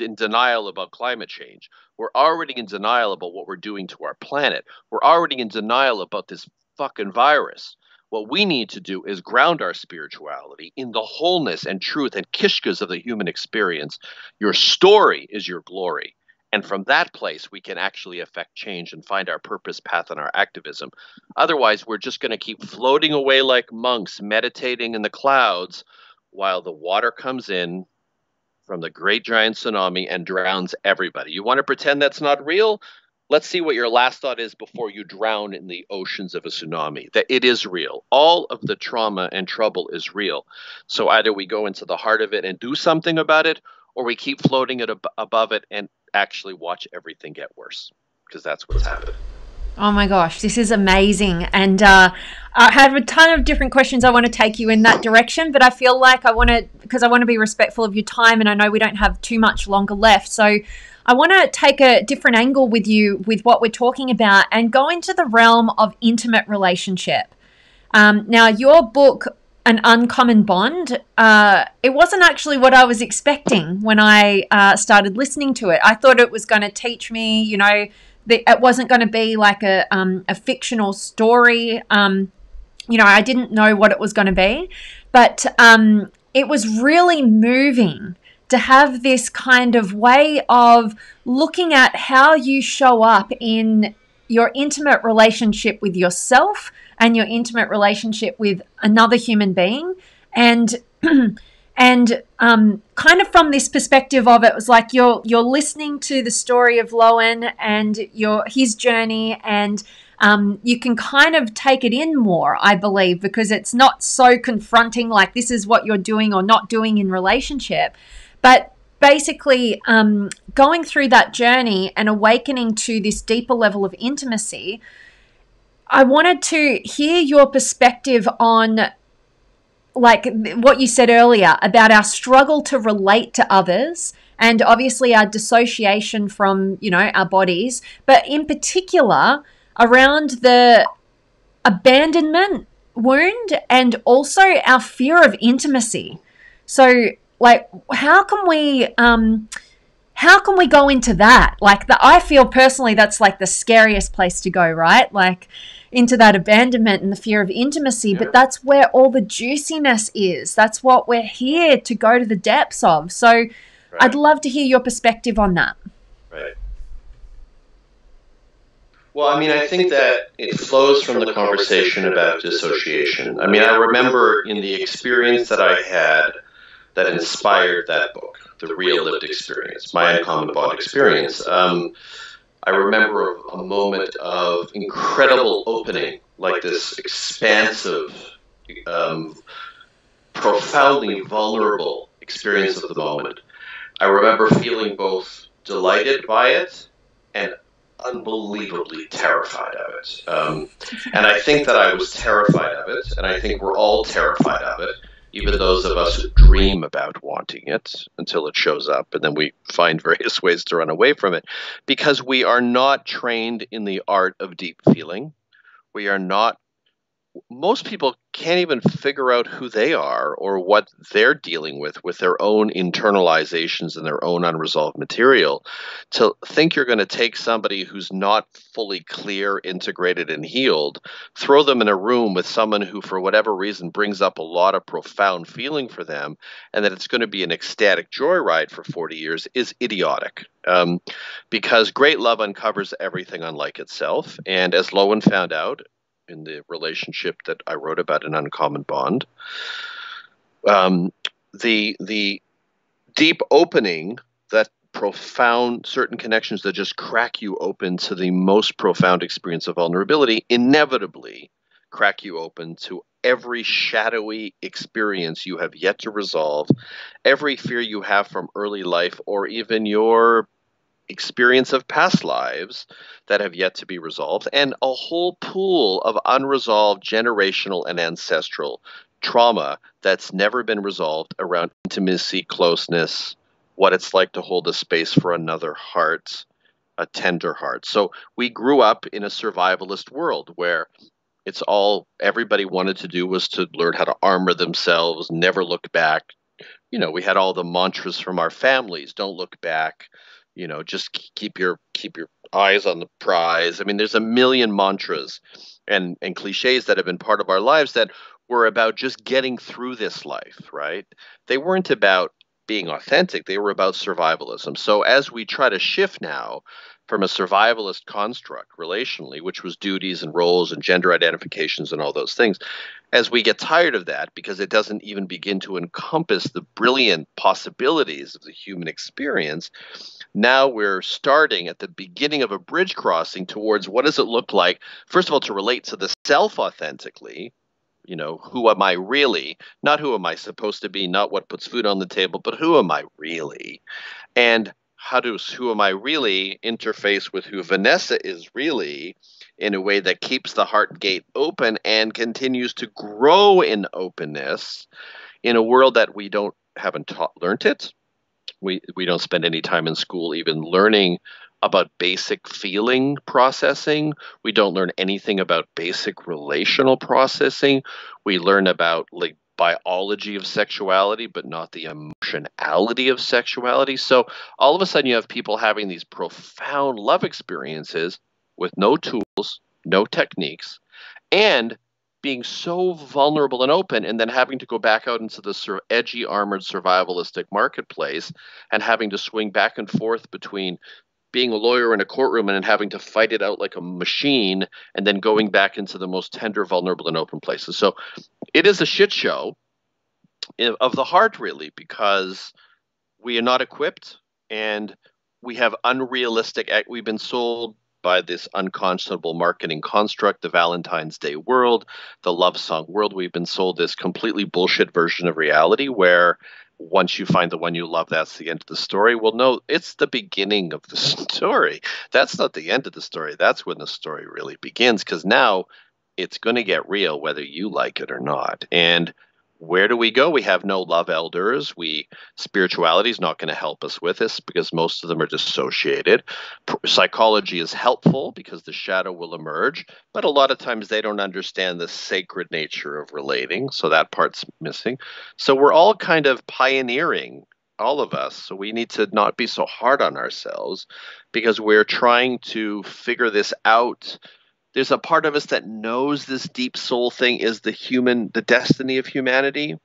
in denial about climate change. We're already in denial about what we're doing to our planet. We're already in denial about this fucking virus. What we need to do is ground our spirituality in the wholeness and truth and kishkas of the human experience. Your story is your glory. And from that place, we can actually affect change and find our purpose, path, and our activism. Otherwise, we're just going to keep floating away like monks meditating in the clouds while the water comes in from the great giant tsunami and drowns everybody. You want to pretend that's not real? Let's see what your last thought is before you drown in the oceans of a tsunami, that it is real. All of the trauma and trouble is real. So either we go into the heart of it and do something about it, or we keep floating it ab above it and actually watch everything get worse, because that's what's happening. Oh my gosh, this is amazing. And uh, I have a ton of different questions. I want to take you in that direction, but I feel like I want to, because I want to be respectful of your time, and I know we don't have too much longer left. So I want to take a different angle with you with what we're talking about and go into the realm of intimate relationship. Um, now, your book, An Uncommon Bond, uh, it wasn't actually what I was expecting when I uh, started listening to it. I thought it was going to teach me, you know, it wasn't going to be like a, um, a fictional story. Um, you know, I didn't know what it was going to be, but um, it was really moving to have this kind of way of looking at how you show up in your intimate relationship with yourself and your intimate relationship with another human being. And and um, kind of from this perspective of, it was like you're you're listening to the story of Lowen and your his journey, and um, you can kind of take it in more, I believe, because it's not so confronting, like this is what you're doing or not doing in relationship. But basically um, going through that journey and awakening to this deeper level of intimacy, I wanted to hear your perspective on, like, what you said earlier about our struggle to relate to others and obviously our dissociation from, you know, our bodies, but in particular around the abandonment wound and also our fear of intimacy. So, like, how can we um, how can we go into that? Like, the, I feel personally that's like the scariest place to go, right? Like, into that abandonment and the fear of intimacy. Yeah. But that's where all the juiciness is. That's what we're here to go to the depths of. So right. I'd love to hear your perspective on that. Right. Well, I mean, I think that it flows from the conversation about dissociation. I mean, I remember in the experience that I had that inspired that book, the real lived experience, my Uncommon Bond experience. Um, I remember a, a moment of incredible opening, like this expansive, um, profoundly vulnerable experience of the moment. I remember feeling both delighted by it and unbelievably terrified of it. Um, and I think that I was terrified of it, and I think we're all terrified of it. Even those of us who dream about wanting it until it shows up, and then we find various ways to run away from it, because we are not trained in the art of deep feeling. We are not, most people can't even figure out who they are or what they're dealing with, with their own internalizations and their own unresolved material, to think you're going to take somebody who's not fully clear, integrated, and healed, throw them in a room with someone who, for whatever reason, brings up a lot of profound feeling for them, and that it's going to be an ecstatic joyride for forty years is idiotic. Um, because great love uncovers everything unlike itself. And as Lowen found out, in the relationship that I wrote about in Uncommon Bond, um, the the deep opening, that profound certain connections that just crack you open to the most profound experience of vulnerability, inevitably crack you open to every shadowy experience you have yet to resolve, every fear you have from early life, or even your experience of past lives that have yet to be resolved, and a whole pool of unresolved generational and ancestral trauma that's never been resolved around intimacy, closeness, what it's like to hold a space for another heart, a tender heart. So we grew up in a survivalist world where it's all everybody wanted to do was to learn how to armor themselves, never look back. You know, we had all the mantras from our families, don't look back. You know, just keep your keep your eyes on the prize. I mean, there's a million mantras and, and cliches that have been part of our lives that were about just getting through this life, right? They weren't about being authentic. They were about survivalism. So as we try to shift now from a survivalist construct relationally, which was duties and roles and gender identifications and all those things, as we get tired of that, because it doesn't even begin to encompass the brilliant possibilities of the human experience, now we're starting at the beginning of a bridge crossing towards what does it look like, first of all, to relate to the self authentically. You know, who am I really? Not who am I supposed to be, not what puts food on the table, but who am I really? And how does who am I really interface with who Vanessa is really in a way that keeps the heart gate open and continues to grow in openness in a world that we don't haven't taught learned it. We, we don't spend any time in school even learning about basic feeling processing. We don't learn anything about basic relational processing. We learn about like biology of sexuality, but not the emotionality of sexuality. So all of a sudden you have people having these profound love experiences with no tools, no techniques, and being so vulnerable and open, and then having to go back out into this sort of edgy, armored, survivalistic marketplace, and having to swing back and forth between being a lawyer in a courtroom and having to fight it out like a machine, and then going back into the most tender, vulnerable, and open places. So it is a shit show of the heart, really, because we are not equipped, and we have unrealistic – we've been sold by this unconscionable marketing construct, the Valentine's Day world, the love song world. We've been sold this completely bullshit version of reality where – once you find the one you love, that's the end of the story. Well, no, it's the beginning of the story. That's not the end of the story. That's when the story really begins, because now it's going to get real whether you like it or not. And where do we go? We have no love elders. We spirituality is not going to help us with this because most of them are dissociated. Psychology is helpful because the shadow will emerge, but a lot of times they don't understand the sacred nature of relating, so that part's missing. So we're all kind of pioneering, all of us, so we need to not be so hard on ourselves because we're trying to figure this out. There's a part of us that knows this deep soul thing is the human, the destiny of humanity,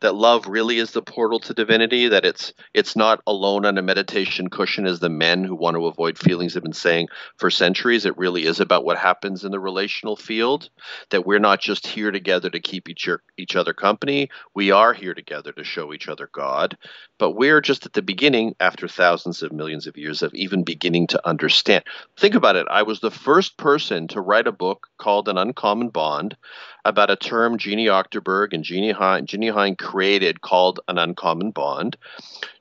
that love really is the portal to divinity, that it's it's not alone on a meditation cushion as the men who want to avoid feelings have been saying for centuries. It really is about what happens in the relational field, that we're not just here together to keep each, each other company. We are here together to show each other God. But we're just at the beginning, after thousands of millions of years of even beginning to understand. Think about it. I was the first person to write a book called An Uncommon Bond about a term Jeannie Ochterberg and Jeannie Hine, Jeannie Hine created called An Uncommon Bond.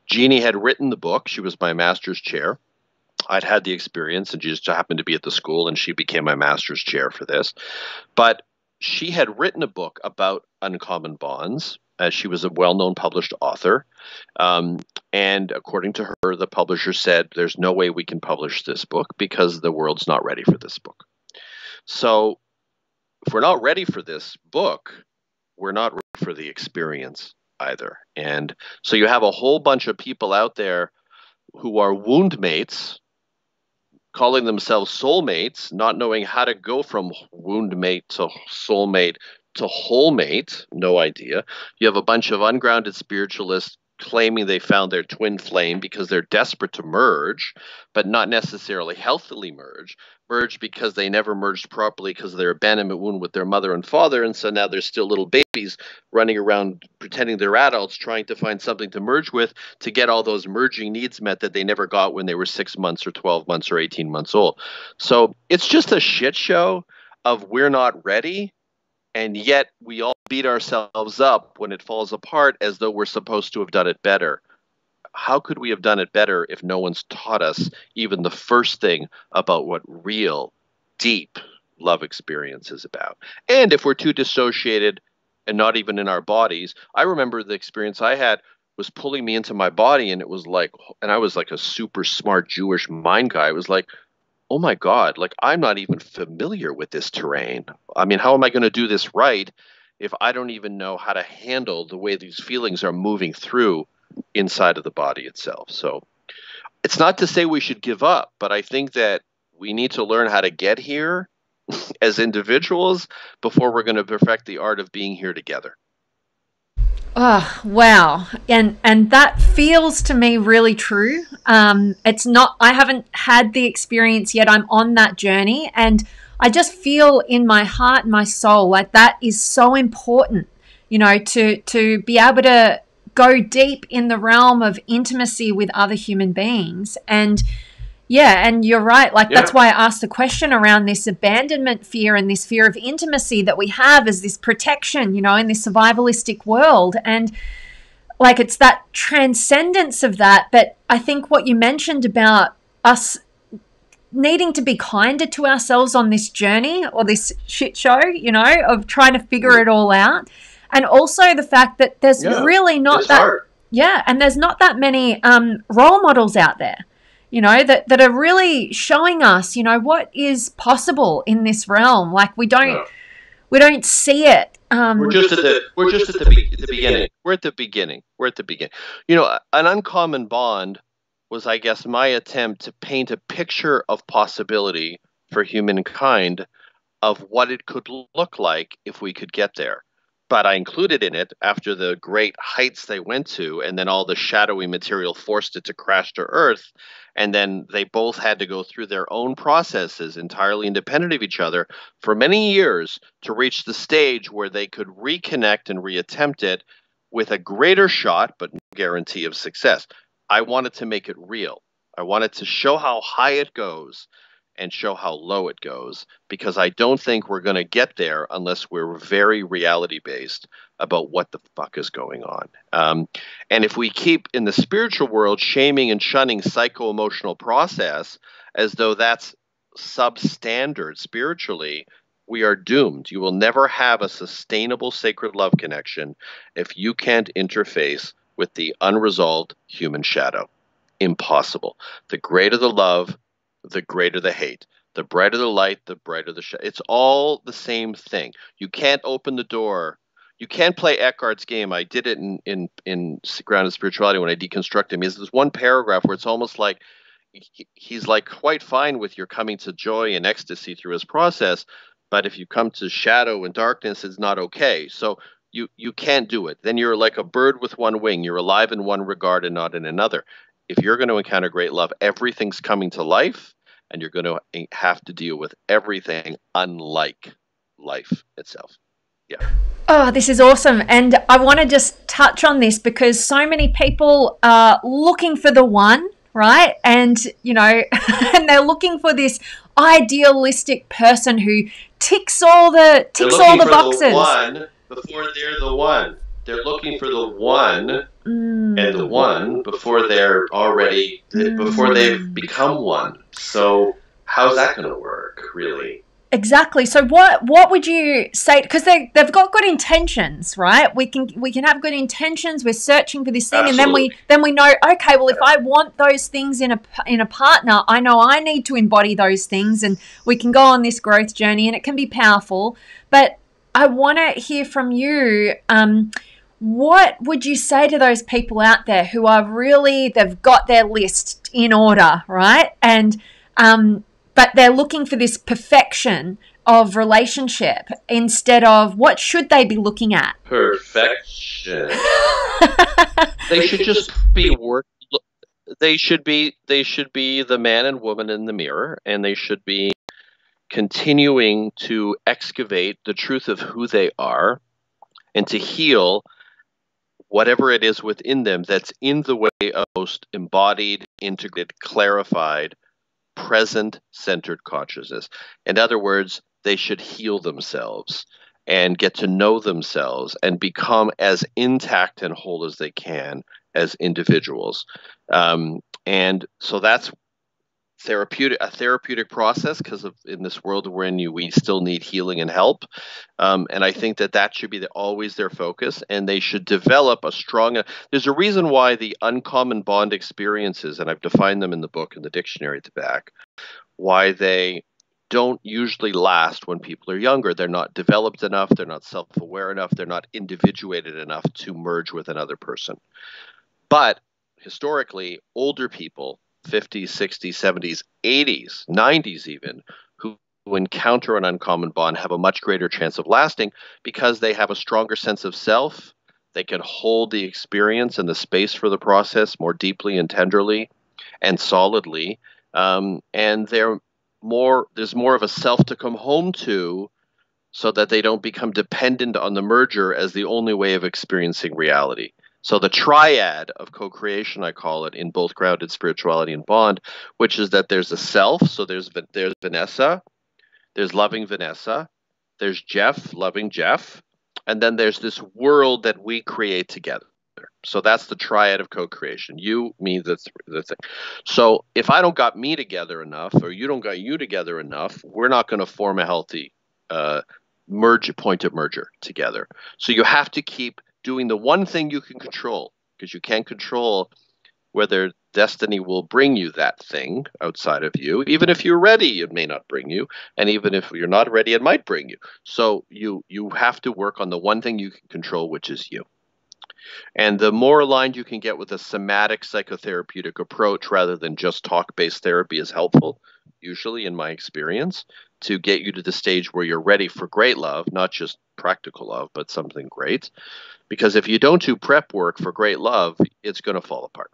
Jeannie had written the book. She was my master's chair. I'd had the experience, and she just happened to be at the school, and she became my master's chair for this. But she had written a book about uncommon bonds. Uh, she was a well-known published author. Um, and according to her, the publisher said, there's no way we can publish this book because the world's not ready for this book. So if we're not ready for this book, we're not ready for the experience either. And so you have a whole bunch of people out there who are wound mates, calling themselves soulmates, not knowing how to go from wound mate to soulmate to whole mate, no idea. You have a bunch of ungrounded spiritualists claiming they found their twin flame because they're desperate to merge, but not necessarily healthily merge, merge because they never merged properly because of their abandonment wound with their mother and father, and so now they're still little babies running around pretending they're adults trying to find something to merge with to get all those merging needs met that they never got when they were six months or twelve months or eighteen months old. So it's just a shit show of we're not ready, and yet we all beat ourselves up when it falls apart as though we're supposed to have done it better. How could we have done it better if no one's taught us even the first thing about what real, deep love experience is about? And if we're too dissociated and not even in our bodies, I remember the experience I had was pulling me into my body, and it was like, and I was like a super smart Jewish mind guy. It was like, oh my God, like I'm not even familiar with this terrain. I mean, how am I going to do this right if I don't even know how to handle the way these feelings are moving through inside of the body itself? So it's not to say we should give up, but I think that we need to learn how to get here as individuals before we're going to perfect the art of being here together. Oh, wow. And, and that feels to me really true. Um, it's not, I haven't had the experience yet. I'm on that journey, and I just feel in my heart and my soul like that is so important, you know, to to be able to go deep in the realm of intimacy with other human beings. And yeah, and you're right. Like, yeah. That's why I asked the question around this abandonment fear and this fear of intimacy that we have as this protection, you know, in this survivalistic world. And like, it's that transcendence of that. But I think what you mentioned about us needing to be kinder to ourselves on this journey or this shit show, you know, of trying to figure it all out. And also the fact that there's yeah, really not that, hard. yeah, and there's not that many um, role models out there, you know, that, that are really showing us, you know, what is possible in this realm. Like we don't, yeah. we don't see it. Um, we're just at the, we're just at the, be the beginning. We're at the beginning. We're at the beginning. You know, An Uncommon Bond was, I guess, my attempt to paint a picture of possibility for humankind of what it could look like if we could get there. But I included in it, after the great heights they went to, and then all the shadowy material forced it to crash to earth, and then they both had to go through their own processes entirely independent of each other for many years to reach the stage where they could reconnect and reattempt it with a greater shot, but no guarantee of success. I wanted to make it real. I wanted to show how high it goes and show how low it goes, because I don't think we're going to get there unless we're very reality-based about what the fuck is going on. Um, and if we keep in the spiritual world shaming and shunning psycho-emotional process as though that's substandard spiritually, we are doomed. You will never have a sustainable sacred love connection if you can't interface with the unresolved human shadow. Impossible. The greater the love, the greater the hate, the brighter the light, the brighter the shadow. It's all the same thing. You can't open the door. You can't play Eckhart's game. I did it in in, in Grounded Spirituality when I deconstructed him. There's this one paragraph where it's almost like he, he's like quite fine with your coming to joy and ecstasy through his process, but if you come to shadow and darkness, it's not okay. So you you can't do it. Then you're like a bird with one wing. You're alive in one regard and not in another. If you're going to encounter great love, everything's coming to life, and you're going to have to deal with everything unlike life itself. Yeah. Oh, this is awesome. And I want to just touch on this because so many people are looking for the one, right? And, you know, and they're looking for this idealistic person who ticks all the ticks all the boxes. They're looking for the one before they're the one. They're looking for the one mm. and the one before they're already, mm. before they've become one. So how's that going to work, really? Exactly. So what what would you say? Because they, they've got good intentions, right? We can we can have good intentions. We're searching for this thing. Absolutely. And then we then we know, okay, well, if I want those things in a, in a partner, I know I need to embody those things, and we can go on this growth journey, and it can be powerful. But I want to hear from you, um, what would you say to those people out there who are really, they've got their list in order, right? And um, but they're looking for this perfection of relationship instead of what should they be looking at? Perfection. They should just be work. They should be. They should be the man and woman in the mirror, and they should be continuing to excavate the truth of who they are, and to heal whatever it is within them that's in the way of most embodied, integrated, clarified, present-centered consciousness. In other words, they should heal themselves and get to know themselves and become as intact and whole as they can as individuals. Um, and so that's therapeutic, a therapeutic process, because in this world we're in, you, we still need healing and help. Um, and I think that that should be the, always their focus, and they should develop a strong, uh, there's a reason why the uncommon bond experiences, and I've defined them in the book and the dictionary at the back, why they don't usually last when people are younger. They're not developed enough. They're not self-aware enough. They're not individuated enough to merge with another person. But historically, older people, fifties, sixties, seventies, eighties, nineties even, who, who encounter an uncommon bond have a much greater chance of lasting because they have a stronger sense of self. They can hold the experience and the space for the process more deeply and tenderly and solidly. Um, and they're more, there's more of a self to come home to, so that they don't become dependent on the merger as the only way of experiencing reality. So the triad of co-creation, I call it, in both Grounded Spirituality and Bond, which is that there's a self. So there's there's Vanessa, there's loving Vanessa, there's Jeff, loving Jeff, and then there's this world that we create together. So that's the triad of co-creation: you, me, the th the thing. So if I don't got me together enough, or you don't got you together enough, we're not going to form a healthy uh, merge point of merger together. So you have to keep doing the one thing you can control, because you can't control whether destiny will bring you that thing outside of you. Even if you're ready, it may not bring you. And even if you're not ready, it might bring you. So you, you have to work on the one thing you can control, which is you. And the more aligned you can get with a somatic psychotherapeutic approach rather than just talk-based therapy is helpful, usually in my experience, to get you to the stage where you're ready for great love, not just practical love, but something great. Because if you don't do prep work for great love, it's going to fall apart.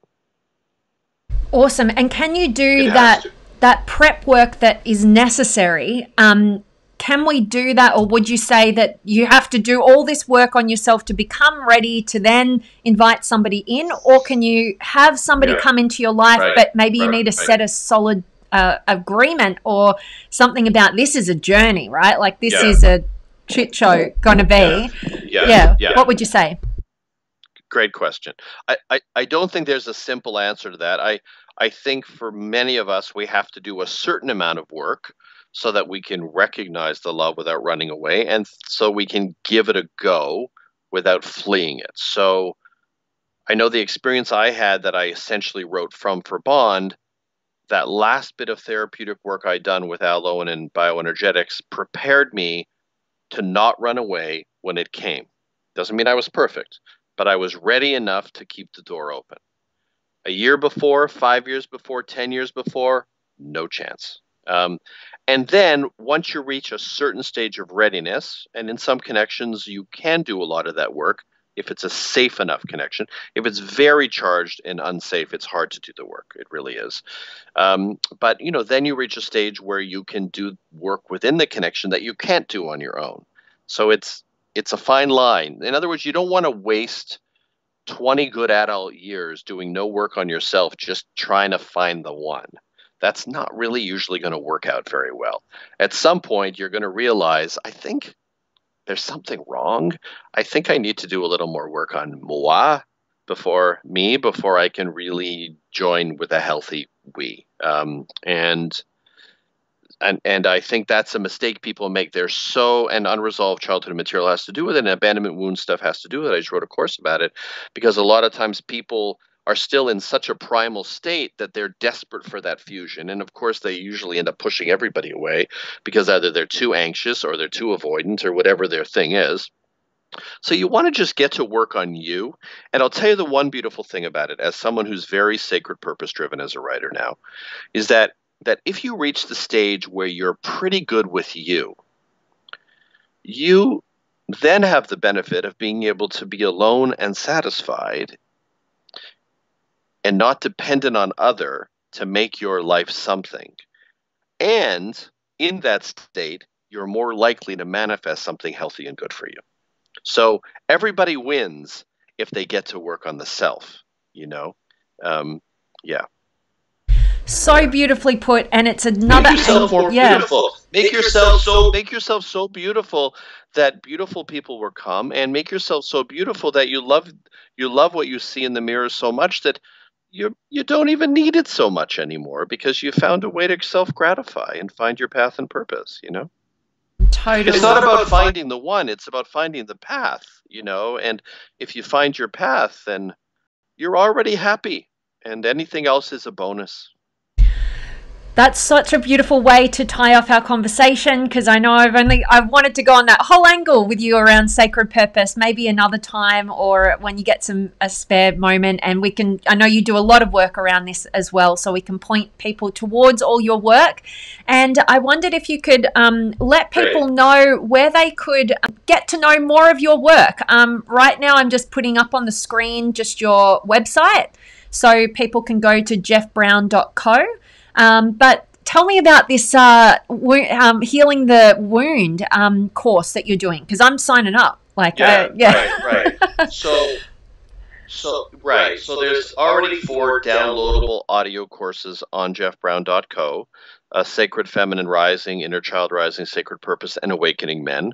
Awesome. And can you do that that prep work that is necessary? Um, can we do that, or would you say that you have to do all this work on yourself to become ready to then invite somebody in? Or can you have somebody yeah. come into your life, right. but maybe right. you need to right. set a solid uh, agreement or something about this is a journey, right? Like this yeah. is a chit show going to be. Yeah. Yeah. Yeah. yeah. What would you say? Great question. I, I, I don't think there's a simple answer to that. I, I think for many of us, we have to do a certain amount of work so that we can recognize the love without running away, and so we can give it a go without fleeing it. So I know the experience I had that I essentially wrote from for Bond, that last bit of therapeutic work I'd done with Al Lowen and bioenergetics prepared me to not run away when it came. Doesn't mean I was perfect, but I was ready enough to keep the door open. A year before, five years before, ten years before, no chance. Um, and then once you reach a certain stage of readiness, and in some connections you can do a lot of that work if it's a safe enough connection. If it's very charged and unsafe, it's hard to do the work. It really is. Um, but you know, then you reach a stage where you can do work within the connection that you can't do on your own. So it's It's a fine line. In other words, you don't want to waste twenty good adult years doing no work on yourself, just trying to find the one. That's not really usually going to work out very well. At some point, you're going to realize, I think there's something wrong. I think I need to do a little more work on moi before me, before I can really join with a healthy we. Um, and And and I think that's a mistake people make. There's so, and unresolved childhood material has to do with it, and abandonment wound stuff has to do with it. I just wrote a course about it, because a lot of times people are still in such a primal state that they're desperate for that fusion. And of course, they usually end up pushing everybody away because either they're too anxious or they're too avoidant or whatever their thing is. So you want to just get to work on you. And I'll tell you the one beautiful thing about it, as someone who's very sacred purpose driven as a writer now, is that that if you reach the stage where you're pretty good with you, you then have the benefit of being able to be alone and satisfied and not dependent on other to make your life something. And in that state, you're more likely to manifest something healthy and good for you. So everybody wins if they get to work on the self, you know? Um, yeah. So beautifully put, and it's another. Make yourself more yeah. beautiful. Make, make yourself so. Make yourself so beautiful that beautiful people will come, and make yourself so beautiful that you love you love what you see in the mirror so much that you you don't even need it so much anymore, because you found a way to self gratify and find your path and purpose. You know, totally. It's not about finding the one; it's about finding the path. You know, and if you find your path, then you're already happy, and anything else is a bonus. That's such a beautiful way to tie off our conversation, because I know I've only I've wanted to go on that whole angle with you around sacred purpose, maybe another time or when you get some a spare moment, and we can I know you do a lot of work around this as well, so we can point people towards all your work. And I wondered if you could um, let people know where they could get to know more of your work. Um, right now I'm just putting up on the screen just your website, so people can go to jeff brown dot co. Um, but tell me about this uh, wo- um, Healing the Wound um, course that you're doing, because I'm signing up. Like, yeah, uh, yeah. right, right. So, so right. So there's already four downloadable audio courses on jeff brown dot co: uh, Sacred Feminine Rising, Inner Child Rising, Sacred Purpose, and Awakening Men.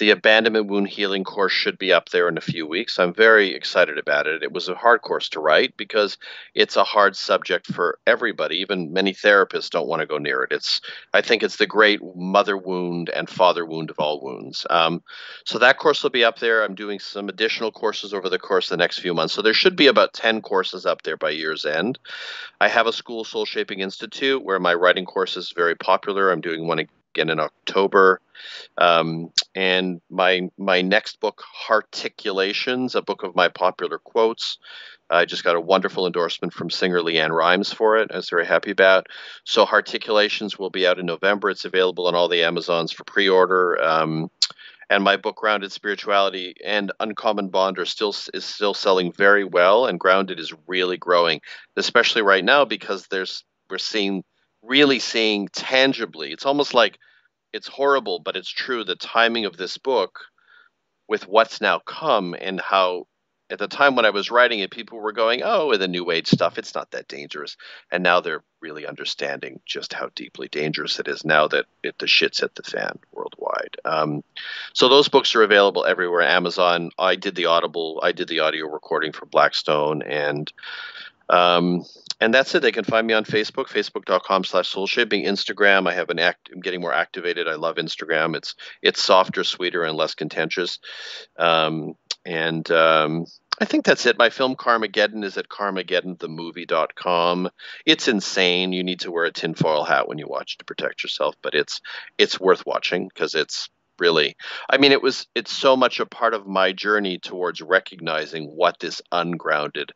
The Abandonment Wound Healing course should be up there in a few weeks. I'm very excited about it. It was a hard course to write because it's a hard subject for everybody. Even many therapists don't want to go near it. It's, I think it's the great mother wound and father wound of all wounds. Um, so that course will be up there. I'm doing some additional courses over the course of the next few months. So there should be about ten courses up there by year's end. I have a school, Soul Shaping Institute, where my writing course is very popular. I'm doing one again in October. Um, and my my next book, Articulations, a book of my popular quotes, I just got a wonderful endorsement from singer Leanne Rimes for it. I was very happy about. So Articulations will be out in November. It's available on all the Amazons for pre-order. Um, and my book, Grounded Spirituality and Uncommon Bond, are still is still selling very well. And Grounded is really growing, especially right now, because there's we're seeing really seeing tangibly. It's almost like it's horrible, but it's true. The timing of this book with what's now come and how, at the time when I was writing it, people were going, oh, the New Age stuff, it's not that dangerous. And now they're really understanding just how deeply dangerous it is now that it, the shit's hit the fan worldwide. Um, so those books are available everywhere. Amazon, I did the Audible, I did the audio recording for Blackstone. And um, and that's it. They can find me on Facebook, facebook dot com slash soul shaping, Instagram. I have an act, I'm getting more activated. I love Instagram. It's, it's softer, sweeter, and less contentious. Um, And um, I think that's it. My film Karmageddon is at karmageddon the movie dot com. It's insane. You need to wear a tinfoil hat when you watch to protect yourself, but it's it's worth watching because it's really, I mean, it was it's so much a part of my journey towards recognizing what this ungrounded.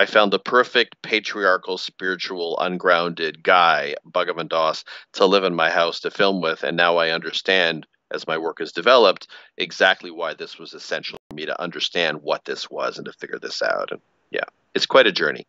I found the perfect patriarchal, spiritual, ungrounded guy, Bhagavan Dass, to live in my house to film with, and now I understand, as my work has developed, exactly why this was essential for me to understand what this was and to figure this out. And yeah, it's quite a journey.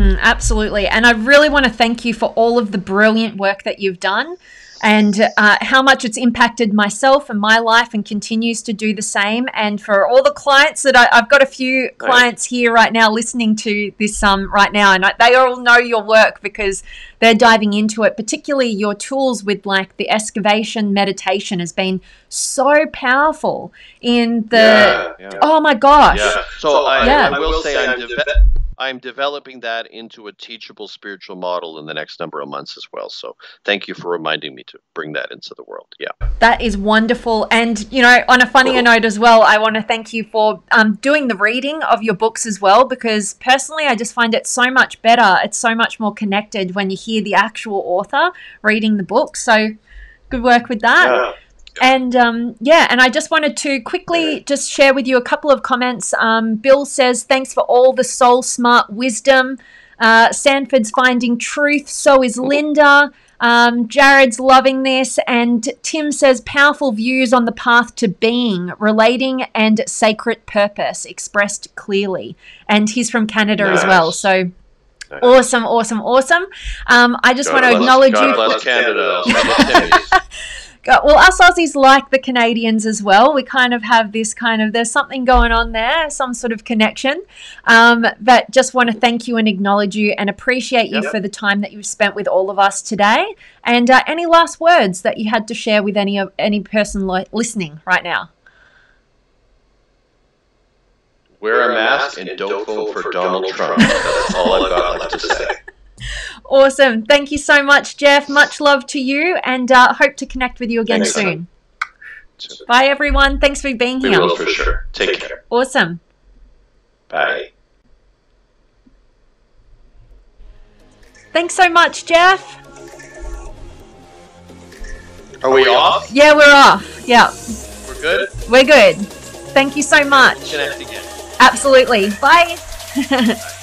Mm, absolutely. And I really want to thank you for all of the brilliant work that you've done and uh, how much it's impacted myself and my life and continues to do the same. And for all the clients that I, I've got a few clients right here right now listening to this um, right now, and I, they all know your work because they're diving into it, particularly your tools with like the excavation meditation has been so powerful in the, yeah, yeah. oh my gosh. Yeah. So, so I, yeah. I will say I'm developing. I'm developing that into a teachable spiritual model in the next number of months as well. So thank you for reminding me to bring that into the world. Yeah. That is wonderful. And, you know, on a funnier cool. note as well, I want to thank you for um, doing the reading of your books as well, because personally, I just find it so much better. It's so much more connected when you hear the actual author reading the book. So good work with that. Yeah. And um, yeah, and I just wanted to quickly just share with you a couple of comments. Um, Bill says, thanks for all the soul smart wisdom. Uh, Sanford's finding truth. So is Linda. Um, Jared's loving this. And Tim says, powerful views on the path to being, relating and sacred purpose expressed clearly. And he's from Canada nice. as well. So nice. awesome, awesome, awesome. Um, I just God want to acknowledge God you. God bless Canada. Well, us Aussies like the Canadians as well. We kind of have this kind of, there's something going on there, some sort of connection. Um, but just want to thank you and acknowledge you and appreciate you yep. for the time that you've spent with all of us today. And uh, any last words that you had to share with any of any person li listening right now? Wear, Wear a mask, mask and, and don't vote for, for Donald Trump. Trump. That's all I've got left to say. Awesome. Thank you so much, Jeff. Much love to you, and uh, hope to connect with you again Thanks. soon. Bye, everyone. Thanks for being we here. Will for sure. Take, Take care. care. Awesome. Bye. Thanks so much, Jeff. Are we, Are we off? off? Yeah, we're off. Yeah. We're good? We're good. Thank you so much. Connect again. Absolutely. Bye.